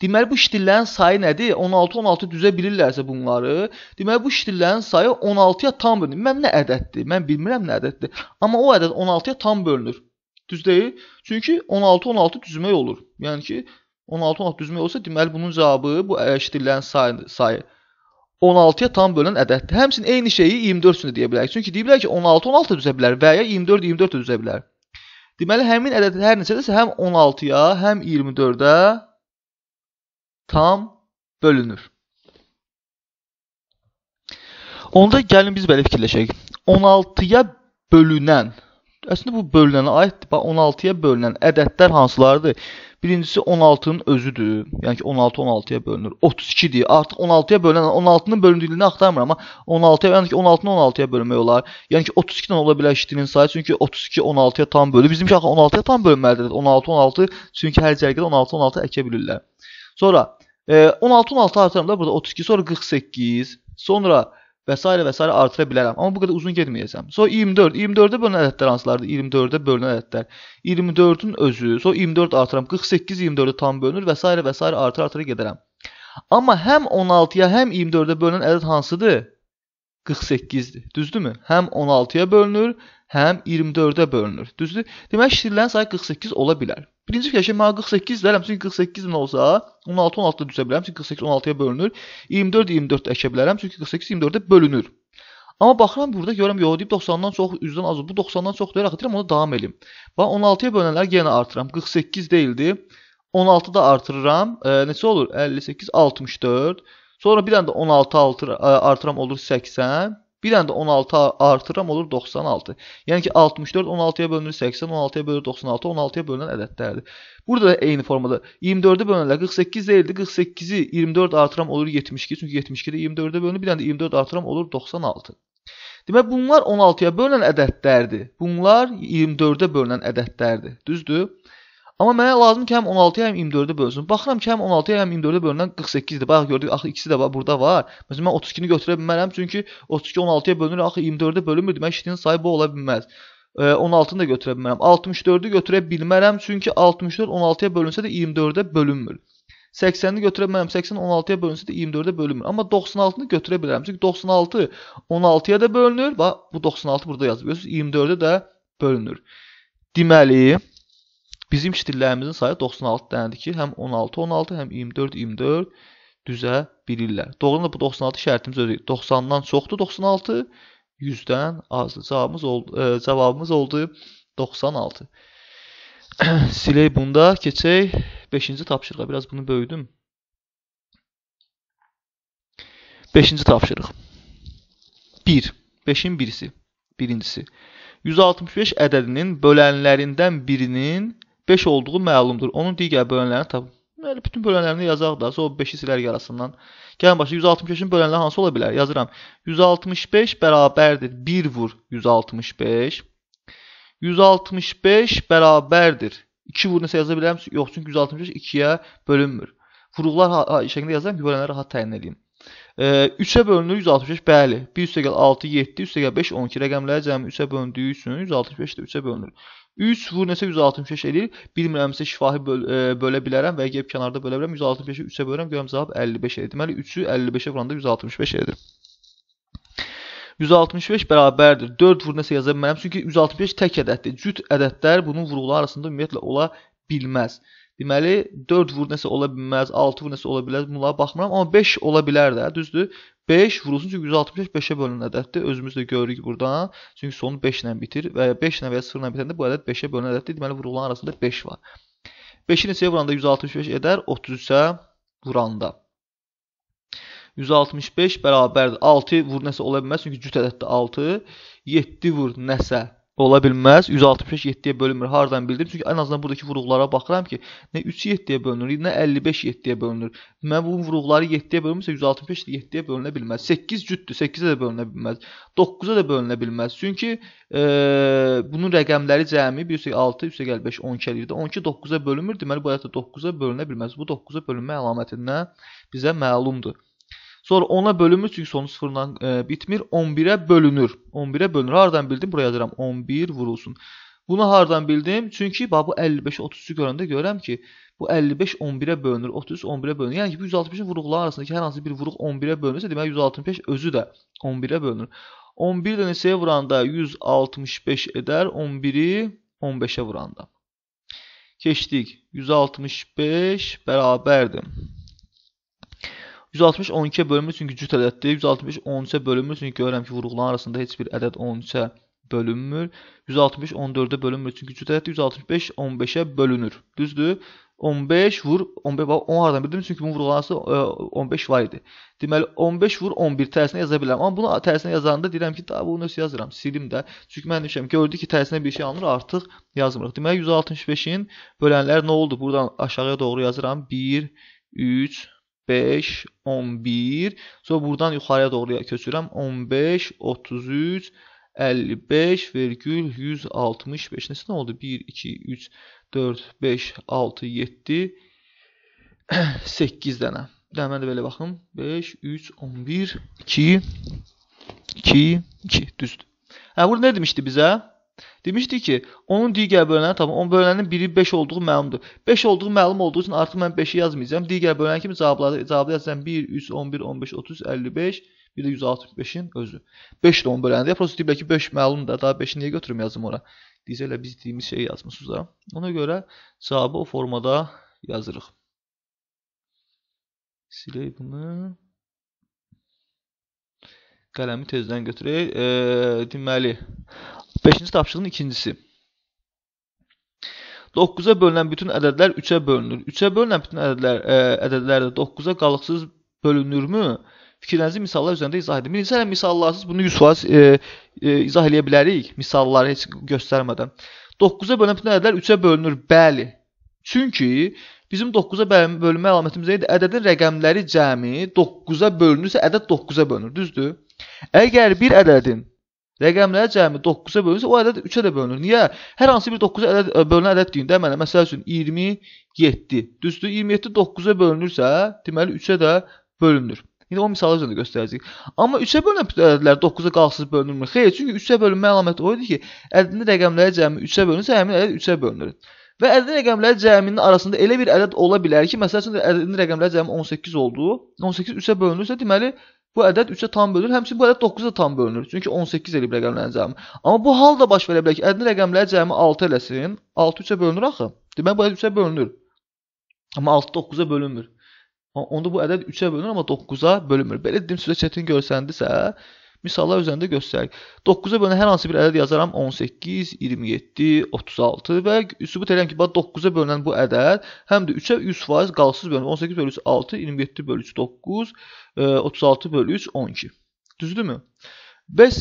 Deməli, bu şitillərin sayı nədir? 16-16 düzə bilirlərsə bunları. Deməli, bu şitillərin sayı 16-ya tam bölünür. Mən nə ədəddir? Mən bilmirəm nə ədəddir. Amma o ədəd 16-ya tam bölünür. Düz deyil. Çünki 16-16 düzmək olur. Yəni ki, 16-16 düzmək olsa, deməli, bunun cavabı bu şitillərin sayı 16-ya tam bölən ədəddir. Həmçinin eyni şeyi 24-sünü deyə bilərik. Çünki deyiblər ki, 16-16 düzə bilər və ya 24-24 düzə bilər. Deməli, həmin ədəd hər neçədirsə həm 16-ya, həm 24-ə tam bölünür. Onda gəlin biz belə fikirləşək. 16-ya bölünən, əslində bu bölünənə aiddir. 16-ya bölünən ədədlər hansılardır? Birincisi 16-nın özüdür. Yəni ki, 16 16-ya bölünür. 32-dir. Artıq 16-ya bölünən, 16-nın bölündüyünü axtarmıram, amma 16-nı 16-ya bölmək olar. Yəni ki, 32-dən ola bilər şitilin sayı. Çünki 32 16-ya tam bölünür. Bizimki axı 16-ya tam bölünməlidir. 16-16, çünki hər cərgədə 16-16 əkə bilirlər. Sonra 16-16 artıram da burada 32, sonra 48, sonra və s. və s. artıra bilərəm. Amma bu qədər uzun getməyəcəm. Sonra 24. 24-də bölünən ədədlər hansılardır? 24-də bölünən ədədlər. 24-ün özü. Sonra 24 artıram. 48, 24-də tam bölünür və s. və s. artıra gedərəm. Amma həm 16-ya, həm 24-də bölünən ədəd hansıdır? 48-dir. Düzdürmü? Həm 16-ya bölünür, həm 24-də bölünür. Düzdür? Demək, şitillərin sayı 48 ola bilər. Birinci fikirləşək, mənə 48 deyərəm, çünki 48 nə olsa 16-16-da düzə bilərəm, çünki 48 16-ya bölünür. 24-24-də əkə bilərəm, çünki 48-24-də bölünür. Amma baxıram, burada görəm, yox, deyib 90-dan çox, 100-dən az, bu 90-dan çox deyir, axı deyirəm, ona davam edeyim. Bax, 16-ya bölünənlər yenə artıram, 48 deyildi, 16-ı da artırıram, neçə olur? 58, 64, sonra bir dənə də 16 artıram, olur 80, bir dənə də 16 artıram, olur 96. Yəni ki, 64 16-ya bölünür, 80 16-ya bölünür, 96 16-ya bölünən ədədlərdir. Burada da eyni formada 24-də bölünənlər 48 deyildi. 48-i 24 artıram, olur 72. Çünki 72-də 24-də bölünür. Bir dənə də 24 artıram, olur 96. Demək, bunlar 16-ya bölünən ədədlərdir. Bunlar 24-də bölünən ədədlərdir. Düzdür? Amma mənə lazım ki, həm 16-ya, həm 24-də bölünsün. Baxıram ki, həm 16-ya, həm 24-də bölünən 48-dir. Bayaq gördük, axı ikisi də burada var. Məsələn, mən 32-ni götürə bilmərəm, çünki 32 16-ya bölünür, axı 24-də bölünmür. Demək, şitilin sayı bu ola bilməz. 16-nı da götürə bilmərəm. 64-ü götürə bilmərəm, çünki 64 16-ya bölünsə də 24-də bölünmür. 80-ni götürə bilmərəm, 80 16-ya bölünsə də 24-də bölünmür. Amma 96-nı götürə bilərəm, çünki 96 16-ya da bölünür. Bax, bu 96 burada yazılır. 24-də də bölünür. Deməli, bizim şitirlərimizin sayı 96 dənədir ki, həm 16, 16, həm 24, 24 düzə bilirlər. Doğrudan da bu 96 şərtimiz özü. 90-dan çoxdur 96, 100-dən azdır. Cavabımız oldu 96. Siley bunda, keçək 5-ci tapşırığa. Biraz bunu böyüdüm. 5-ci tapşırıq. 1. 5-in birisi. Birincisi. 165 ədədinin bölənlərindən birinin 5 olduğu məlumdur. Onun digər bölənlərini tapın. Bütün bölənlərini yazaq da, sonra 5-i silərək arasından. Gəlin başa, 165-in bölənləri hansı ola bilər? Yazıram. 165 bərabərdir. 1 vur 165. 165 bərabərdir. 2 vur nəsə yaza bilərəm? Yox, çünki 165 2-yə bölünmür. Vuruqlar şəklində yazıram ki, bölənləri rahat təyin edeyim. 3'e bölündüğü 165, bəli. 1 üstə gəl 6, 7, üstə gəl 5, 12 rəqəmləri cəmi 3'e bölündüyü üçün 165 də 3'e bölünür. 3 vur nəsə 165 edir. Bilmirəmsə şifahi bölə bilərəm və gəlib kənarda bölə bilərəm. 165'i 3'e bölürəm, görəm cavab 55 edir. Deməli, 3'ü 55'e vuranda 165 edir. 165 bərabərdir. 4 vur nəsə yaza bilmərəm, çünki 165 tək ədəddir. Cüt ədədlər bunun vuruqları arasında ümumiyyətlə ola bilməz. Deməli, 4 vur nəsə ola bilməz, 6 vur nəsə ola bilməz, bunlara baxmıram. Amma 5 ola bilər də, düzdür. 5 vurulsun, çünki 165 5-ə bölünən ədəddir. Özümüz də görürük buradan. Çünki sonu 5 ilə bitir və ya 5 ilə və ya 0 ilə bitəndə bu ədəd 5-ə bölünən ədəddir. Deməli, vurulan arasında 5 var. 5-i neçəyə vuranda 165 edər, 33-ə vuranda. 165 bərabərdir. 6 vur nəsə ola bilməz, çünki cüt ədəddir 6. 7 vur nəsə. Ola bilməz. 165 7-yə bölünmür. Hardan bildim? Çünki ən azından buradakı vuruqlara baxıram ki, nə 3-ü 7-yə bölünür, nə 55 7-yə bölünür. Mən bunun vuruqları 7-yə bölünmürsə, 165 7-yə bölünə bilməz. 8 cütdür, 8-ə də bölünə bilməz. 9-a da bölünə bilməz. Çünki bunun rəqəmləri cəmi 1-6, 3-5, 12 eləyirdi. 12 9-a bölünmür. Deməli, bu həyatda 9-a bölünə bilməz. Bu 9-a bölünmə əlamətindən bizə məlumdur. Sonra 10'a bölünmür, çünki sonu 0'dan bitmir. 11'e bölünür. 11'e bölünür. Hardan bildim? Buraya yazıram. 11 vurulsun. Bunu hardan bildim? Çünki bu 55'i 33'ü görəndə görəm ki, bu 55 11'e bölünür. 33 11'e bölünür. Yəni ki, 165'in vuruqları arasındakı hər hansı bir vuruq 11'e bölünürsə, demək 165 özü də 11'e bölünür. 11 də neçəyə vuranda 165 edər. 11'i 15'e vuranda. Keçdik. 165 bərabərdir. 160 12'ye bölünmür, çünki cüt ədəddir. 165 13'e bölünmür, çünki görürəm ki, vuruqlar arasında heç bir ədəd 13'e bölünmür. 165 14'e bölünmür, çünki cüt ədəddir. 165 15'e bölünür. Düzdür. 15 vur 15, bax 10 haradan bildim, çünki bunun vuruqlar arasında 15 var idi. Deməli, 15 vur 11 tərsinə yaza bilərəm. Amma bunu tərsinə yazanda deyirəm ki, daha bunu özü yazıram, silim də. Çünki mən demişəm, gördük ki, tərsinə bir şey alınır, artıq yazmırıq. Deməli, 165'in bölənləri nə oldu? Buradan aşağıya doğru yazıram. 1, 3, 5, 11, sonra buradan yuxarıya doğruya köçürəm, 15, 33, 55, virgül 165, nəsə nə oldu? 1, 2, 3, 4, 5, 6, 7, 8 dənə. Mən də belə baxım, 5, 3, 11, 2, düzdür. Burada nə demişdi bizə? Demişdik ki, onun digər bölənləri tapın. Onun bölənlərinin biri 5 olduğu məlumdur. 5 olduğu məlum olduğu üçün artıq mən 5'i yazmayacağım. Digər bölənlər kimi cavabı yazacağım. 1, 3, 11, 15, 30, 55, bir də 165'in özü. 5 də onun böləndir. Prosto deyiblər ki, 5 məlumdur. Daha 5'i niyə götürüm yazım ora? Deyəcəklər, biz deyimiz şeyi yazmışız da. Ona görə cavabı o formada yazırıq. Silək bunu. Qələmi tezdən götürək. Deməli... 5-ci tapşırığın ikincisi. 9'a bölünən bütün ədədlər 3'e bölünür. 3'e bölünən bütün ədədlər də 9'a qalıqsız bölünürmü? Fikirlərinizi misallar üzərində izah edin. Birinci hələ misallarsız bunu 100% izah eləyə bilərik. Misalları heç göstərmədən. 9'a bölünən bütün ədədlər 3'e bölünür. Bəli. Çünki bizim 9'a bölünmə əlamətimiz neydi? Ədədin rəqəmləri cəmi 9'a bölünürsə ədəd 9'a bölünür. Düzdür. Əgər bir ədədin rəqəmlər cəmi 9'a bölünürsə, o ədəd 3'ə də bölünür. Niyə? Hər hansı bir 9'a bölünən ədəd deyin də mənə. Məsəl üçün 27. Düzdür, 27 9'a bölünürsə, deməli 3'ə də bölünür. İndi o misalı üzrəndə göstərəcəyik. Amma 3'ə bölünən ədədlər 9'a qalıqsız bölünmür. Xeyr, çünki 3'ə bölünmə əlaməti o idi ki, ədədin rəqəmləri cəmi 3'ə bölünürsə, həmin ədəd 3'ə bölünür. Və ədədin rəqəmləri cəminin arasında elə bir ədəd ola bilər ki, məsəl üçün ədədin rəqəmləri cəmi 18 oldu. 18 3'ə bölünürsə, deməli Bu ədəd 3'e tam bölünür. Həmçinin bu ədəd 9'a tam bölünür. Çünki 18 elib rəqəmlərin cəmi. Amma bu hal da baş verə bilər ki, ədəd rəqəmlərin cəmi 6 eləsin. 6 3'e bölünür axı. Demək bu ədəd 3'e bölünür. Amma 6 9'a bölünmür. Onda bu ədəd 3'e bölünür, amma 9'a bölünmür. Belə dedim sizə çətin görsəndisə, misallar üzərində göstərik. 9'a bölünən hər hansı bir ədəd yazaram. 18, 27, 36 və sübut edirəm ki, 9'a bölünən bu ədəd həm də 3'e 100% qalsız bölünür. 18 bölü 3, 6, 27 bölü 3, 9, 36 bölü 3, 12. Düzdür mü? Bəs,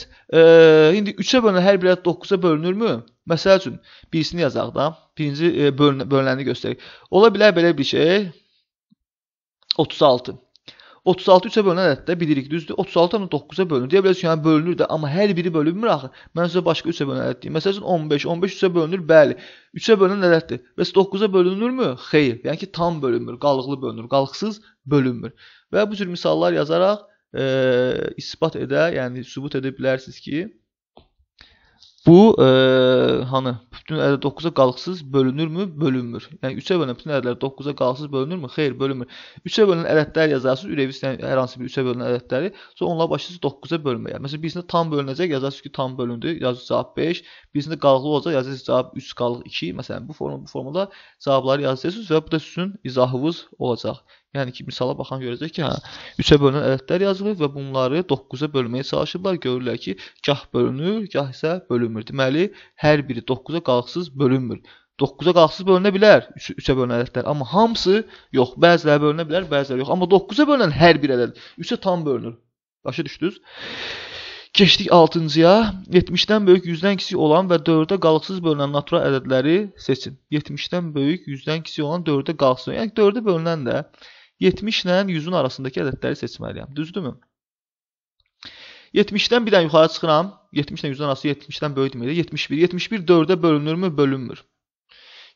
indi 3'e bölünən hər bir ədəd 9'a bölünürmü? Məsəl üçün, birisini yazaq da, birinci bölünəni göstərik. Ola bilər belə bir şey, 36. 36 3'e bölünən ədəddə bilirik, düzdür. 36 9'a bölünür. Deyə bilərsiniz ki, yəni bölünür də, amma hər biri bölünmür axı. Mən sizə başqa 3'e bölünən ədəd deyim. Məsəl üçün 15, 15 3'e bölünür, bəli. 3'e bölünən ədəddir. Bəs 9'a bölünürmü? Xeyr. Yəni ki, tam bölünmür, qalıqlı bölünür, qalıqsız bölünmür. Və bu cür misallar yazaraq isbat edə, yəni sübut edə bilərsiniz ki, bu bütün ədəd 9'a qalıqsız bölünürmü? Bölünmür. Yəni 3'e bölünən bütün ədədlər 9'a qalıqsız bölünürmü? Xeyr, bölünmür. 3'e bölünən ədədlər yazarsınız, ürəviz hər hansı bir 3'e bölünən ədədləri, sonra onlara başlayırsınız 9'a bölməyə. Məsələn, birisində tam bölünəcək, yazarsınız ki, tam bölündü, yazırsınız cavab 5. Birisində qalıqlı olacaq, yazarsınız cavab 3 qalıq 2. Məsələn, bu formada cavabları yazarsınız və bu da sizin izahınız olacaq. Yəni ki, misala baxan görəcək ki, 3'e bölünən ədədlər yazılıb və bunları 9'a bölməyə çalışıblar. Görürlər ki, gah bölünür, gah isə bölünmür. Deməli, hər biri 9'a qalıqsız bölünmür. 9'a qalıqsız bölünə bilər 3'e bölünən ədədlər. Amma hamısı yox. Bəziləri bölünə bilər, bəziləri yox. Amma 9'a bölünən hər bir ədəd 3'e tam bölünür. Başa düşdünüz? Keçdik 6-cıya. 70'dən böyük 100'dən kiçik olan və 4'e qalıqsız bölünən natural ədədləri seçin. 70'dən böyük 100'dən kiçik olan 4'e qalıqsız bölünən, yəni 4'e bölünən də 70 ilə 100'ün arasındakı ədədləri seçməliyəm. Düzdürmü? 70'dən bir dənə yuxarı çıxıram. 70 ilə 100'ün arası 70'dən böyük deməkdir. 71. 71 4'e bölünürmü? Bölünmür.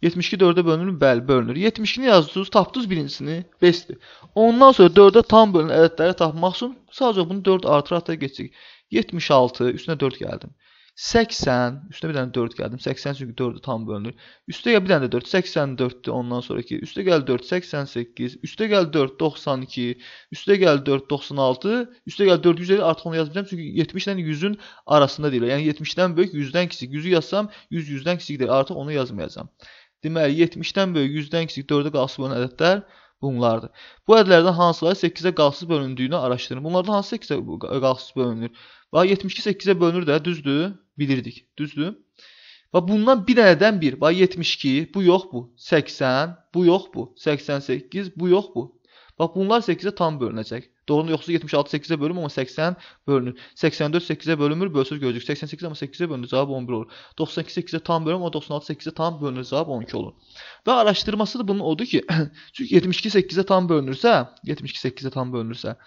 72 4'e bölünürmü? Bəli, bölünür. 72'ni yazdınız, tapdınız birincisini. 5'dir. Ondan sonra 4'e tam bölünən ədədləri tapmaq üçün sadəcə bunu 4 artıra geçecek. 76, üstünə 4 gəldim. 80, üstə bir dənə 4 gəldim. 80 çünki 4'ü tam bölünür. Üstə gəl bir dənə 4, 84'dür ondan sonraki. Üstə gəl 4, 88. Üstə gəl 4, 92. Üstə gəl 4, 96. Üstə gəl 4, 150. Artıq onu yazmayacağım. Çünki 70 ilə 100'ün arasında deyil. Yəni 70'dən böyük 100'dən kiçik. 100'ü yazsam 100, 100'dən kiçik deyil. Artıq onu yazmayacağım. Deməli 70'dən böyük 100'dən kiçik 4'e qalıqsız bölünən ədədlər bunlardır. Bu ədədlərdən hansıları 8'e qalıqsız bölündüyünü araşdırın. Bunlardan hansı 8'e qalıqsız bölünür? 72 8'e bölünür də, düzdür. Bilirdik, düzdür. Bundan bir dənədən bir. 72, bu yox bu. 80, bu yox bu. 88, bu yox bu. Bunlar 8'e tam bölünəcək. Doğru yoxsa 76 8'e bölünür, amma 80 bölünür. 84 8'e bölünmür, bölsüz görəcək. 88 amma 8'e bölünür, cavab 11 olur. 92 8'e tam bölünür, amma 96 8'e tam bölünür, cavab 12 olur. Və araşdırması da bunun odur ki, çünki 72 8'e tam bölünürsə, 72 8'e tam bölünürsə,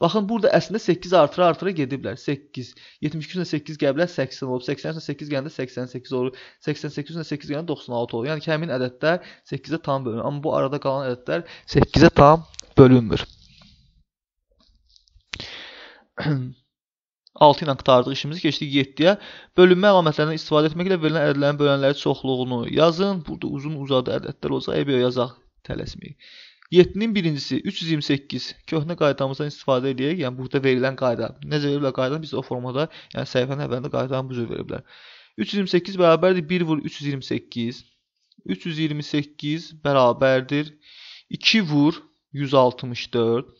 baxın burada əslində 8 artıra gediblər. 8, 72 üzrə 8 gəliblər 80 olub, 80 üzrə 8 gələndə 88 olur, 88 üzrə 8 gələndə 96 olur. Yəni ki, həmin ədədlər 8'e tam bölünür, amma bu arada qalan ədədlər 8'e tam bölünmür. 6 ilə qurtardıq işimizi, keçdik 7'yə. Bölünmə əlamətlərindən istifadə etməklə verilən ədədlərin bölənləri çoxluğunu yazın. Burada uzun uzadı ədədlər olacaq. Ey, yazaq, tələsməyik. 7'nin birincisi 328. Köhnə qaydamızdan istifadə edək. Yəni burada verilən qayda. Necə veriblər qaydanı? Biz o formada, yəni səhifənin əvvəlində qaydanı bu cür veriblər. 328 bərabərdir 1 vur 328. 328 bərabərdir 2 vur 164.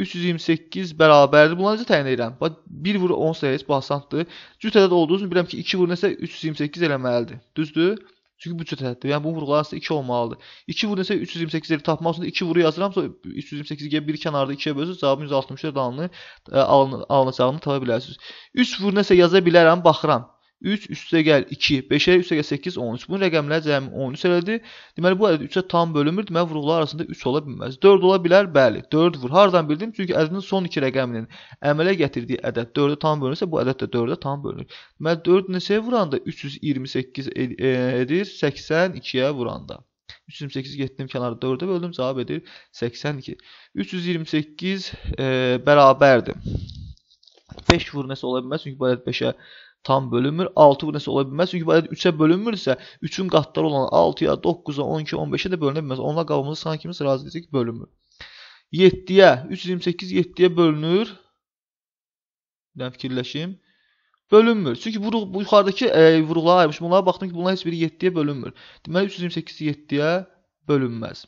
328 bərabərdir. Bunları necə təyin edirəm? 1 vur 10 sayısı bu asandır. Cüt ədəd olduğu üçün bilirəm ki, 2 vur nəsə 328 eləməlidir. Düzdür? Çünki bu cüt ədəddir. Yəni, bu vurğular aslında 2 olmalıdır. 2 vur nəsə 328-ləri tapmaq üçün 2 vuru yazıram. Sonra 328-i bir kənarda 2'yə bölsün. Cavabın 164 alınacağını tapa bilərsiniz. 3 vur nəsə yaza bilərəm, baxıram. 3 üstə gəl 2, 5'e üstə gəl 8, 13. Bunun rəqəmlər cəmi 13 elədi. Deməli, bu ədəd 3'e tam bölünmür. Deməli, vuruqlar arasında 3 ola bilməz. 4 ola bilər, bəli. 4 vur. Haradan bildim? Çünki ədədin son 2 rəqəminin əmələ gətirdiyi ədəd 4'e tam bölünürsə, bu ədəd də 4'e tam bölünür. Deməli, 4 neçəyə vuranda 328 edir, 82'yə vuranda. 328 getdim kənarda 4'e böldüm, cavab edir 82. 328 bərabərdir. 5 vur nəsə ola bilməz, çünki bu ədəd 5'e tam bölünmür. 6 bu nəsə ola bilməz. Çünki bu ədəd 3'e bölünmürsə, 3'ün qatları olan 6'ya, 9'a, 12'a, 15'e də bölünə bilməz. Onunla qabımızı sanki biz razı edəcək ki, bölünmür. 7'yə, 328 7'yə bölünür. fikirləşim. Bölünmür. Çünki bu yuxarıdakı vuruqlara ayırmış. Bunlara baxdım ki, bunların heç biri 7-yə bölünmür. Deməli 328-i 7-yə bölünməz.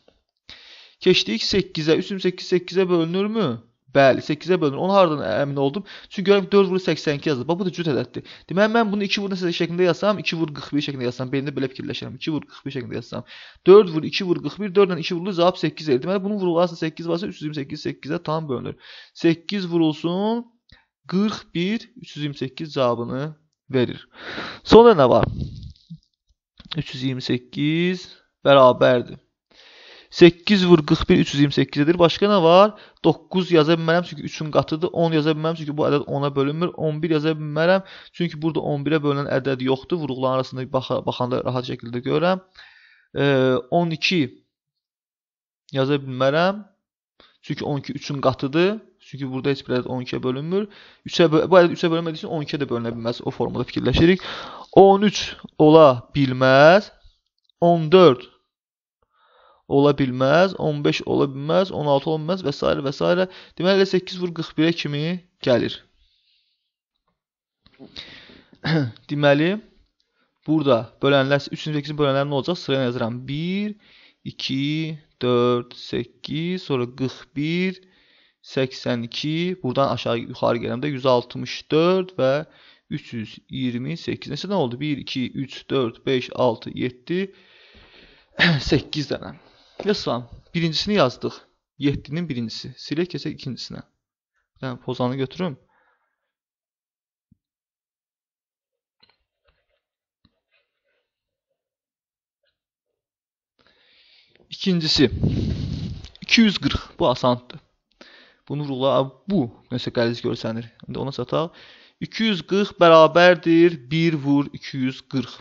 Keçdik 8-ə. 328 8-ə bölünürmü? Bəli, 8-ə bölünür. Onu hardan əmin oldum? Çünki görəm 4 vur 82 yazılır. Bax, bu da cüt ədəddir. Deməli mən bunu 2 vur nəsə şəklində yazsam, 2 vur 41 şəklində yazsam, beynimdə belə fikirləşirəm. 2 vur 41 şəklində yazsam, 4 vur 2 vur 41, 4 ilə 2 vurulur, cavab 8 verir. Deməli bunun vuruqları 8 varsa 328 8-ə tam bölünür. 8 vurulsun 41, 328 cavabını verir. Sonra nə var? 328 bərabərdir. 8 vur 41, 328-dir. Başqa nə var? 9 yaza bilmərəm, çünki 3-ün qatıdır. 10 yaza bilmərəm, çünki bu ədəd 10-a bölünmür. 11 yaza bilmərəm, çünki burada 11-ə bölünən ədəd yoxdur. Vuruqların arasında baxanda rahat şəkildə görəm. 12 yaza bilmərəm, çünki 12 3-ün qatıdır. Çünki burada heç bir ədəd 12-ə bölünmür. Bu ədəd 3-ə bölünmədiyi üçün 12-ə də bölünə bilməz. O formada fikirləşirik. 13 ola bilməz. 14 ola bilməz, 15 ola bilməz, 16 ola bilməz və s. və s. Deməli, 8 vur 41-ə kimi gəlir. Deməli, burada bölənlər, 328-in bölənləri nə olacaq? Sıraya yazıram. 1, 2, 4, 8, sonra 41, 82, buradan aşağı yuxarı gələndə 164 və 328. Neçə nə oldu? 1, 2, 3, 4, 5, 6, 7, 8 dənə. Yazıram. Birincisini yazdıq. 7-nin birincisi. Silək keçək ikincisinə. Bir dənə pozanı götürüm. İkincisi. 240. Bu asandır. Bunu vuruqlar. Bu. Nəsə qəliz görsənir. İndi ona sataq. 240 bərabərdir. 1 vur 240.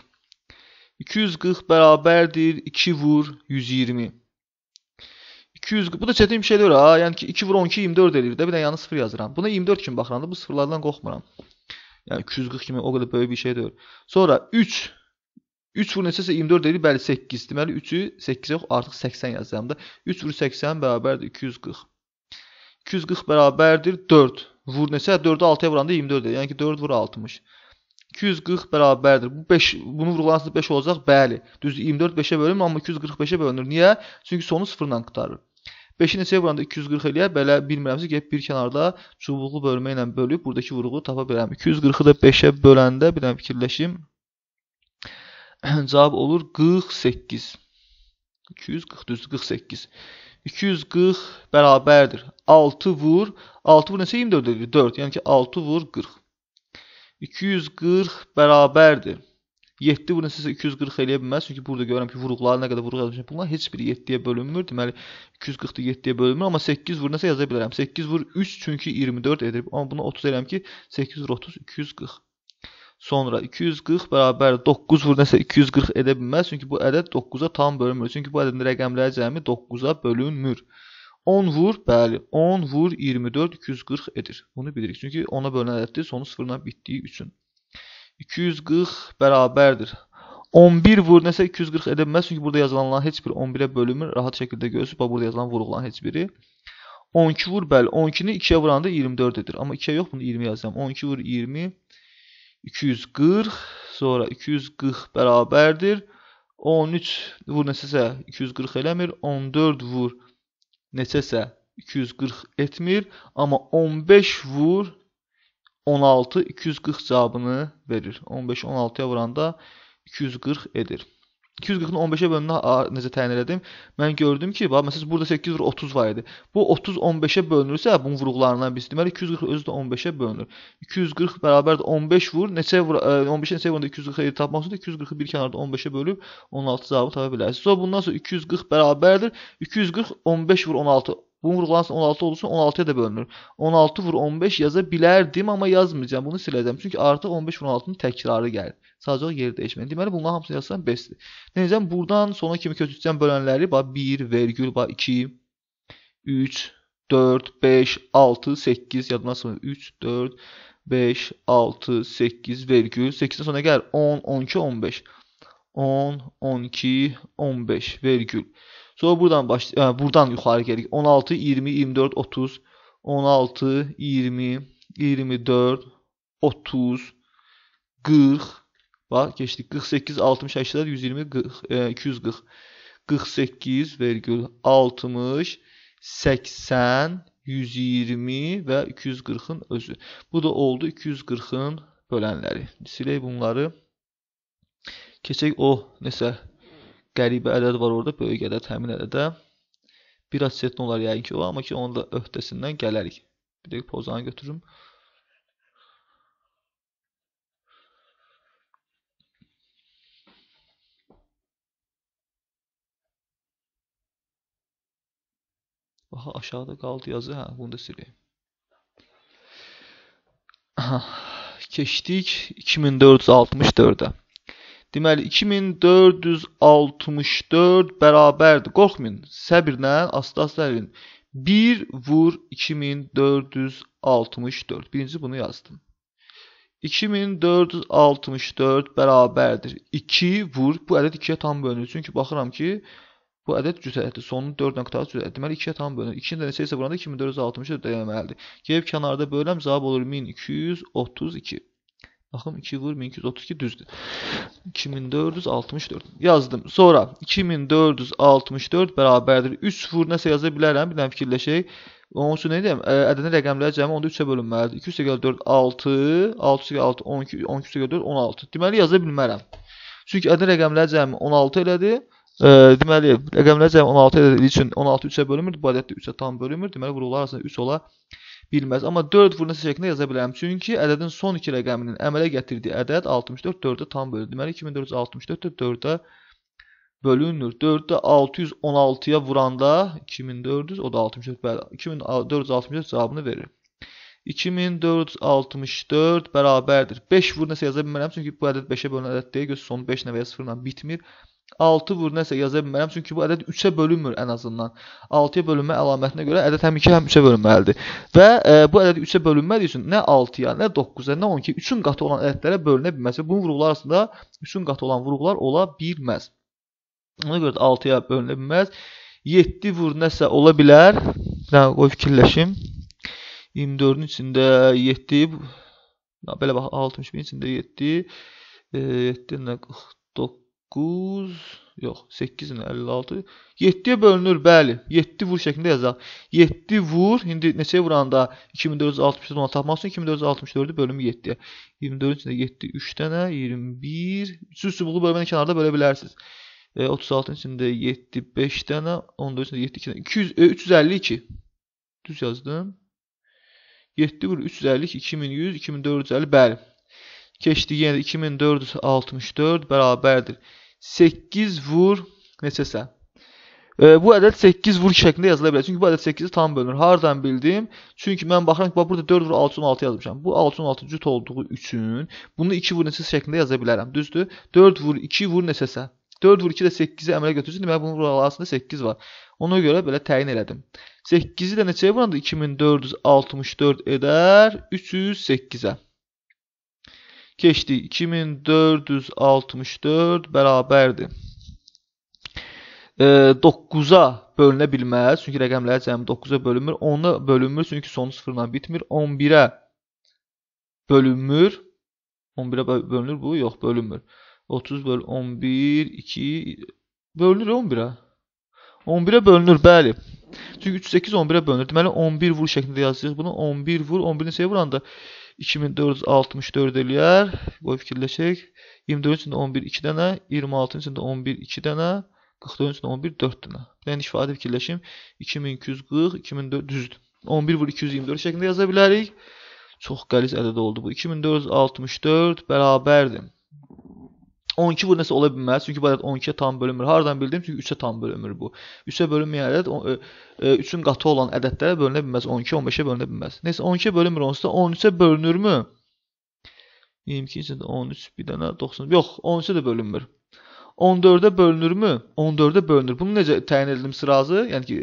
240 bərabərdir 2 vur 120. 240, bu da çətin bir şey deyil ha. Yəni ki 2 vur 12 24 edir də. Bir də yanına 0 yazıram. Buna 24 kimi baxıram da bu sıfırlardan qorxmuram. Yəni 240 kimi o qədər böyük bir şey deyil. Sonra 3 vur neçəsə 24 edir, bəli 8. Deməli 3-ü 8 yox, artıq 80 yazıram da. 3 vur 80 bərabərdir 240. 240 bərabərdir 4. Vur neçə? 4-ü 6-ya vuranda 24 edir. Yəni ki 4 vur 60. 240 bərabərdir. Bu 5, bunun vuruqlarında 5 olacaq. Bəli. Düz 24 5-ə bölünmür, amma 245-ə bölünür. Niyə? Çünki sonu 0-la qurtarır. 5-i neçəyə vuranda 240 eləyər. Belə bilmirəmsə gəlib bir kənarda çubuqlu bölmə ilə bölüb buradakı vuruğu tapa bilərəm. 240-ı da 5-ə böləndə bir dənə fikirləşim. Cavab olur 48. 240 düz 48. 240 bərabərdir 6 vur. 6 vur neçə 24 edir? 4. Yəni ki 6 vur 40. 240 bərabərdir. 7 bunu siz 240 eləyə bilməz. Çünki burada görürəm ki, vuruqlar nə qədər vuruq yazmışam. Bunlar heç biri 7-yə bölünmür. Deməli, 240-da 7-yə bölünmür. Amma 8 vur nəsə yaza bilərəm. 8 vur 3 çünki 24 edir. Amma bunu 30 eləyəm ki, 8 vur 30, 240. Sonra 240 bərabər 9 vur nəsə 240 edə bilməz. Çünki bu ədəd 9-a tam bölünmür. Çünki bu ədədin rəqəmləri cəmi 9-a bölünmür. 10 vur, bəli, 10 vur 24, 240 edir. Bunu bilirik. Çünki 10-a bölünən ədəddir, sonu 0-la bitdiyi üçün. 240 bərabərdir. 11 vur nəsə 240 edə bilməz. Çünki burada yazılanların heç biri 11-ə bölünmür. Rahat şəkildə görürsünüz. Bax, burada yazılan vuruqların heç biri. 12 vur, bəli, 12-ni 2-yə vuranda 24 edir. Amma 2-yə yox, bunu 20 yazacağım. 12 vur 20, 240, sonra 240 bərabərdir. 13 vur nəsəsə 240 eləmir, 14 vur neçəsə 240 etmir, amma 15 vur 16 240 cavabını verir. 15-i 16-ya vuranda 240 edir. 240-ın 15-ə bölününü necə təyin elədim? Mən gördüm ki, məsələn, burada 8 vur 30 var idi. Bu 30 15-ə bölünürsə, bunun vuruqlarından biz deməli 240 özü də 15-ə bölünür. 240 bərabərdir 15 vur. 15-ə neçəyə vuranda 240 edir tapmaq üçün 240-ı bir kənarda 15-ə bölüb 16 cavabı tapa bilərsiniz. Sonra bundan sonra 240 bərabərdir 240 15 vur 16. Bunun vuruqlarından 16 olursa 16-ya da bölünür. 16 vur 15 yaza bilərdim, amma yazmayacağım. Bunu siləcəm. Çünki artıq 15 vur 16-nın təkrarı gəlir. Sadəcə o yeri dəyişməyəm. Deməli, bunların hamısını yazsam 5-dir. Deyəcəm, buradan sona kimi köçücəm bölənləri 1,2, 3, 4, 5, 6, 8, yadına sınır 3, 4, 5, 6, 8, vergül. 8-dən sonra gəlir 10, 12, 15. 10, 12, 15, vergül. Sonra buradan yuxarı gəlirik. 16, 20, 24, 30, 16, 20, 24, 30, 40. Bak geçtik. 48, 60 aşağıda 120, 40, 240. 48 virgül 60, 80, 120 ve 240'ın özü. Bu da oldu 240'ın bölənləri. Silək bunları. Keçək o nəsə qəribə ədəd var orada, böyük ədəd, həmin ədədə. Bir az çətin olar yəqin ki o, amma ki onun da öhdəsindən gələrik. Bir dəqiq pozanı götürürüm. Aha, aşağıda qaldı yazı. Hə, bunu da siləyim. Keçdik 2464-ə. Deməli 2464 bərabərdir. Qorxmayın, səbirlə asta-asta eləyin. 1 vur 2464. Birinci bunu yazdım. 2464 bərabərdir. 2 vur. Bu ədəd 2-yə tam bölünür. Çünki baxıram ki bu ədəd cüzədir. Sonun 4 nöqtəsi cüzədir. Deməli 2-yə tam bölünür. 2-nin də neçə isə buranda 2464 deməlidir. Gəlib kənarda böləm, cavab olur 1232. Baxım 2 vur 1232 düzdür. 2464 yazdım. Sonra 2464 bərabərdir. 3 vur nəsə yaza bilərəm. Bir dənə fikirləşək. Onun üçün nə deyəm? Ədədin rəqəmləri cəmi onda 3-ə bölünməlidir. 2-4 6, 6-6 12, 12-4 16. Deməli yaza bilmərəm. Çünki ədədin rəqəmləri cəmi 16 elədi. Deməli, rəqəmlər cəmi 16 ədədi üçün 16 3-ə bölünmür, bu ədəddə 3-ə tam bölünmür. Deməli, vuruqlar arasında 3 ola bilməz. Amma 4 vurunası şəklində yaza bilərəm. Çünki ədədin son 2 rəqəminin əmələ gətirdiyi ədəd 64, 4-də tam bölünür. Deməli, 2464-də 4-də bölünür. 4-də 616-ya vuranda 2400, o da 64, 2464 cavabını verir. 2464 bərabərdir. 5 vurunası yaza bilmərəm, çünki bu ədəd 5-ə bölünən ədəd deyil, göz sonu 5 nəvəyə 0-la bitmir. 6 vur nəsə yaza bilmərəm, çünki bu ədəd 3-ə bölünmür ən azından. 6-ya bölünmə əlamətinə görə ədəd həm 2 həm 3-ə bölünməlidir. Və bu ədəd 3-ə bölünmədiyi üçün nə 6-ya, nə 9-a, nə 12-ya 3-ün qatı olan ədədlərə bölünə bilməz. Və bunun vuruqlar arasında 3-ün qatı olan vuruqlar ola bilməz. Ona görə də 6-ya bölünə bilməz. 7 vur nəsə ola bilər. Qoy fikirləşim. 24-ün içində 7, belə bax, 61-in içində 7, 7-lə 49. 9, yox, 8 ilə 56, 7-yə bölünür, bəli, 7 vur şəklində yazaq. 7 vur, indi neçəyə vuranda 2464-dən ona tapmaq üçün 2464-ü bölümü 7-yə. 24-ün içində 7, 3 dənə, 21, üstü buğu bölməni kənarda bölə bilərsiniz. 36-ın içində 7, 5 dənə, 14-ün içində 7, 2 dənə, 352, düz yazdım. 7 vur, 352, 2100, 2450, bəli. Keçdi yenə 2464 bərabərdir. 8 vur neçəsə. Bu ədəd 8 vur şəklində yazıla bilər. Çünki bu ədəd 8-i tam bölünür. Hardan bildim? Çünki mən baxıram ki, burada 4 vur 6, 16 yazmışam. Bu 6, 16 cüt olduğu üçün bunu 2 vur neçəsə şəklində yaza bilərəm. Düzdür? 4 vur 2 vur neçəsə. 4 vur 2 də 8-i əmələ götürsün. Deməli, bunun arasında 8 var. Ona görə belə təyin elədim. 8-i də neçəyə vuranda 2464 edər 308-ə. Keçdi 2464 bərabərdir. 9-a bölünə bilməz. Çünki rəqəmlər cəmi 9-a bölünmür. 10-a bölünmür. Çünki sonu 0-la bitmir. 11-ə bölünmür. 11-ə bölünür bu. Yox, bölünmür. 30 bölü 11, 2... Bölünür 11-ə. 11-ə bölünür, bəli. Çünki 38 11-ə bölünür. Deməli, 11 vur şəklində yazacağıq bunu. 11 vur. 11-in içəyə vuranda 2464 eləyər. Qoy fikirləşək. 24-ün içində 11, 2 dənə. 26-ın içində 11, 2 dənə. 44-ün içində 11, 4 dənə. Mən ifadə fikirləşim. 2240, 2400 düzdür. 11 vur 224 şəklində yaza bilərik. Çox qəliz ədəd oldu bu. 2464 bərabərdir. 12 vur nəsə ola bilməz. Çünki bu ədəd 12-yə tam bölünmür. Haradan bildim? Çünki 3-ə tam bölünmür bu. 3-ə bölünməyən ədəd 3-ün qatı olan ədədlərə bölünə bilməz. 12-ə, 15-ə bölünə bilməz. Neysə 12-ə bölünmür. Onsuz da 13-ə bölünürmü? 22-ci də 13 bir dənə 90. Yox, 13-ə də bölünmür. 14'e bölünür mü? 14'e bölünür. Bunu necə təyin edilmiş sırası? Yəni ki,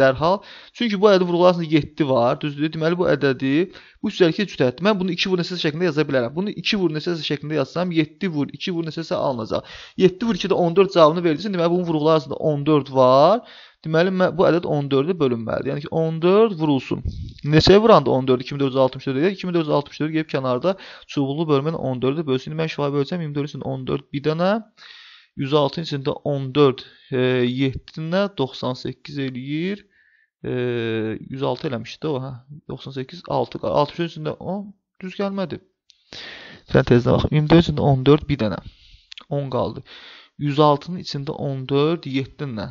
dərhal. Çünki bu ədədi vurğulasında 7 var. Düzdür? Deməli bu ədədi bu üzərdəki cütətdir. Mən bunu 2 vur nəticəsi şəklində yaza bilərəm. Bunu 2 vur nəticəsi şəklində yazsam 7 vur 2 vur nəticəsi alınacaq. 7 vur 2 də 14 cavabını verilsin. Deməli bunun vurğulasında 14 var. Deməli bu ədəd 14-ə bölünməlidir. Yəni ki 14 vurulsun. Neçəyə vuranda 14 2464 edir. 2464 gəlib kənarda çubuqlu bölməni 14-ə bölsün. Mən şifayı böləcəm 24 üçün 14 bir dənə 106 içində 14 7-nə 98 eləyir. 106 eləmişdi o. 98 6 63 içində 10 düz gəlmədi. Sentezə bax. 24 üçün 14 bir dənə 10 qaldı. 106-nın içində 14 7-nə